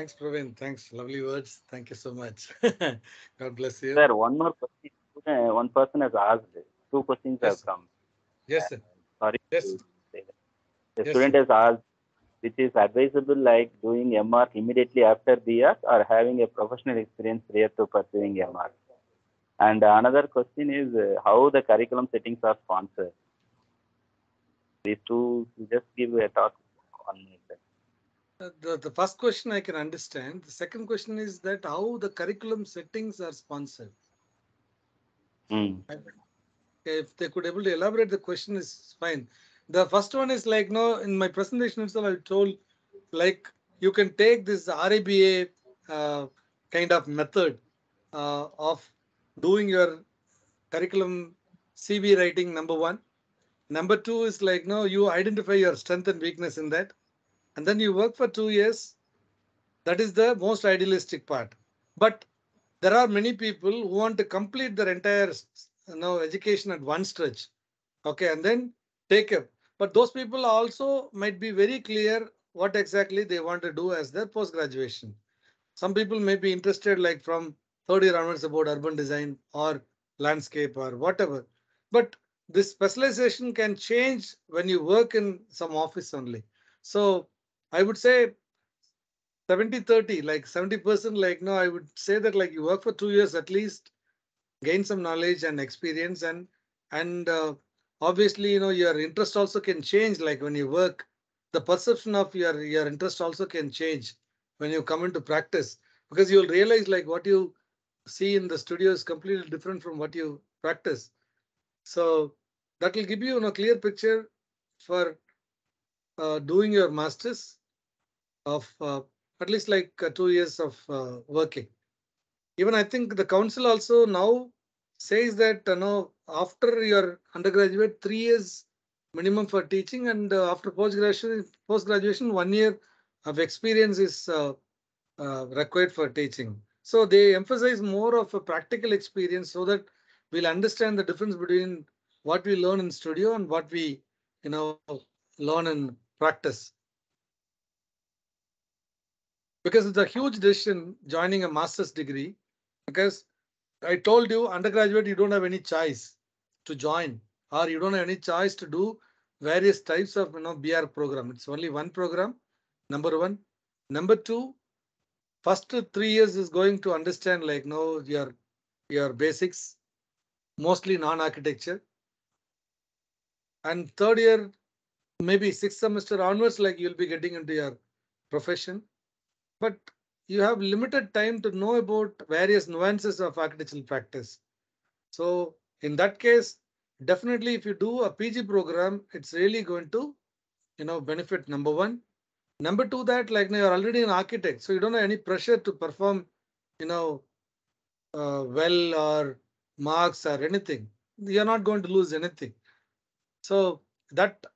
Thanks, Praveen. Thanks, lovely words. Thank you so much. God bless you. Sir, one more question. Uh, one person has asked. Two questions yes. have come. Yes, sir. Sorry. Yes. The yes, student sir. has asked, which is advisable, like doing M R immediately after B S or having a professional experience prior to pursuing M R. And another question is uh, how the curriculum settings are sponsored. These two, just give a talk on it. Uh, the, the first question I can understand. The second question is that how the curriculum settings are sponsored. Mm. If they could able to elaborate, the question is fine. The first one is like, no, in my presentation itself, I told, like, you can take this R I B A uh, kind of method uh, of doing your curriculum C V writing, number one. Number two is like, no, you identify your strength and weakness in that. And then you work for two years. That is the most idealistic part. But there are many people who want to complete their entire you know, education at one stretch. Okay, and then take up. But those people also might be very clear what exactly they want to do as their post-graduation. Some people may be interested like from third year onwards about urban design or landscape or whatever. But this specialization can change when you work in some office only. So I would say seventy thirty, like seventy percent, like no, I would say that like you work for two years at least, gain some knowledge and experience, and, and uh, obviously, you know, your interest also can change. Like when you work, the perception of your, your interest also can change when you come into practice, because you'll realize like what you see in the studio is completely different from what you practice. So that will give you, you know, a clear picture for uh, doing your masters of uh, at least like uh, two years of uh, working. Even I think the council also now says that, you know, after your undergraduate, three years minimum for teaching, and uh, after post-graduation, post-graduation, one year of experience is uh, uh, required for teaching. So they emphasize more of a practical experience so that we'll understand the difference between what we learn in studio and what we, you know, learn in practice. Because it's a huge decision joining a master's degree, because I told you undergraduate, you don't have any choice to join, or you don't have any choice to do various types of, you know, B R program. It's only one program, number one. Number two, first three years is going to understand like, no, your, your basics, mostly non-architecture. And third year, maybe sixth semester onwards, like you'll be getting into your profession. But you have limited time to know about various nuances of architectural practice. So in that case, definitely if you do a P G program, it's really going to, you know, benefit number one. Number two, that like now you're already an architect, so you don't have any pressure to perform, you know, uh, well or marks or anything. You're not going to lose anything. So that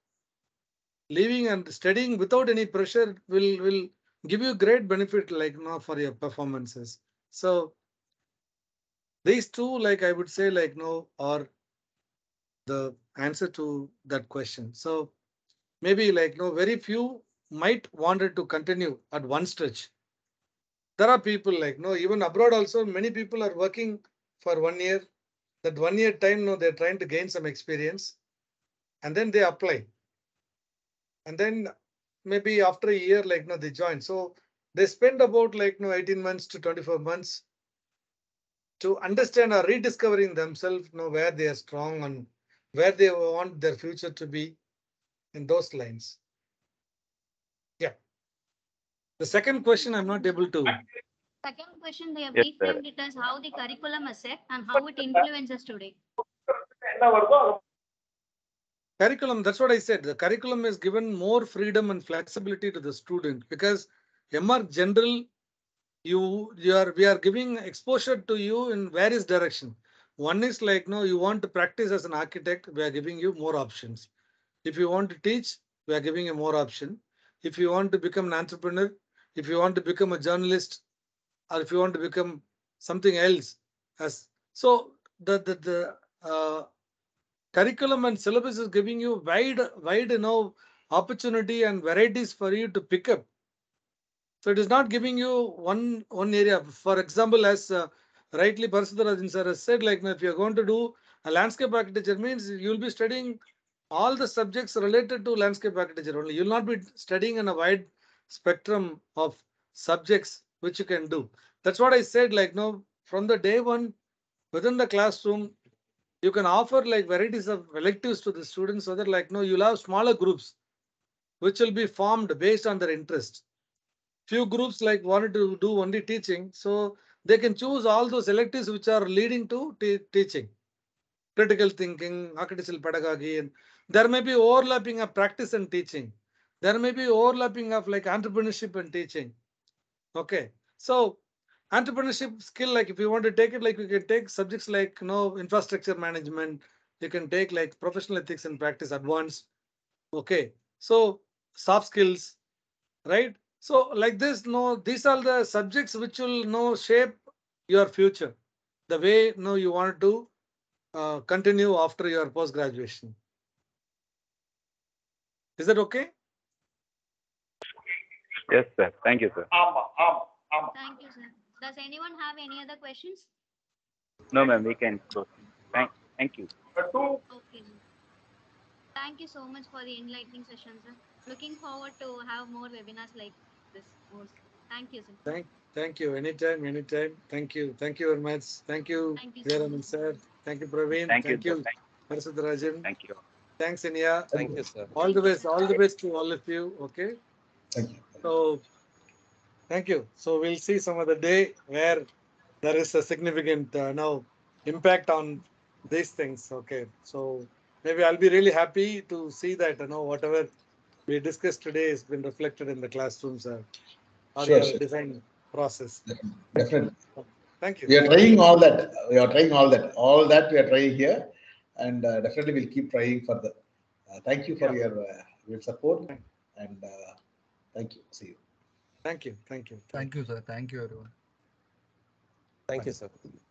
living and studying without any pressure will will give you great benefit, like now for your performances. So these two, like I would say, like no, are the answer to that question. So maybe like no, very few might wanted to continue at one stretch. There are people like no, even abroad also many people are working for one year. That one year time, no, they're trying to gain some experience, and then they apply. And then maybe after a year, like no, they join. So they spend about like no eighteen months to twenty-four months to understand or rediscovering themselves, you know, where they are strong and where they want their future to be in those lines. Yeah. The second question I'm not able to. Second question they have reframed yes, it as how the curriculum is set and how it influences today. Curriculum, that's what I said. The curriculum is given more freedom and flexibility to the student because M R General, you, you are, we are giving exposure to you in various directions. One is like, no, you want to practice as an architect, we are giving you more options. If you want to teach, we are giving you more option. If you want to become an entrepreneur, if you want to become a journalist, or if you want to become something else. As, so the, the, the, uh, curriculum and syllabus is giving you wide, wide, you know, opportunity and varieties for you to pick up. So it is not giving you one, one area. For example, as uh, rightly Parasutrajan sir has said, like if you're going to do a landscape architecture means you'll be studying all the subjects related to landscape architecture only. You'll not be studying in a wide spectrum of subjects which you can do. That's what I said, like no, from the day one within the classroom, you can offer like varieties of electives to the students so that like no, you'll have smaller groups which will be formed based on their interest. Few groups like wanted to do only teaching, so they can choose all those electives which are leading to teaching, critical thinking, architectural pedagogy, and there may be overlapping of practice and teaching. There may be overlapping of like entrepreneurship and teaching. Okay, so entrepreneurship skill, like if you want to take it, like you can take subjects like you know, infrastructure management, you can take like professional ethics and practice advanced. Okay, so soft skills, right? So like this, no, these are the subjects which will no shape your future, the way no you want to uh, continue after your post graduation. Is that okay? Yes, sir. Thank you, sir. Thank you, sir. Does anyone have any other questions? No, ma'am, we can close. Thank, thank you. Okay. Thank you so much for the enlightening session, sir. Looking forward to have more webinars like this. Thank you, sir. Thank, thank you. Anytime, anytime. Thank you. Thank you very much. Thank you, Jayaraman sir. Thank you, Praveen. Thank, thank you, Parasutrajan. Thank you. Thanks, Inya. Thank you, sir. All the best. All the best to all of you. Okay. Thank you. So, thank you. So we'll see some other day where there is a significant uh, now impact on these things. Okay. So maybe I'll be really happy to see that you know whatever we discussed today has been reflected in the classrooms uh, or sure, sure. design process. Definitely. Thank you. We are trying all that. We are trying all that. All that we are trying here, and uh, definitely we'll keep trying further. Uh, thank you for yeah. your uh, your support and. Uh, Thank you. See you. Thank you. Thank you. Thank you, sir. Thank you, everyone. Thank, Thank you, sir.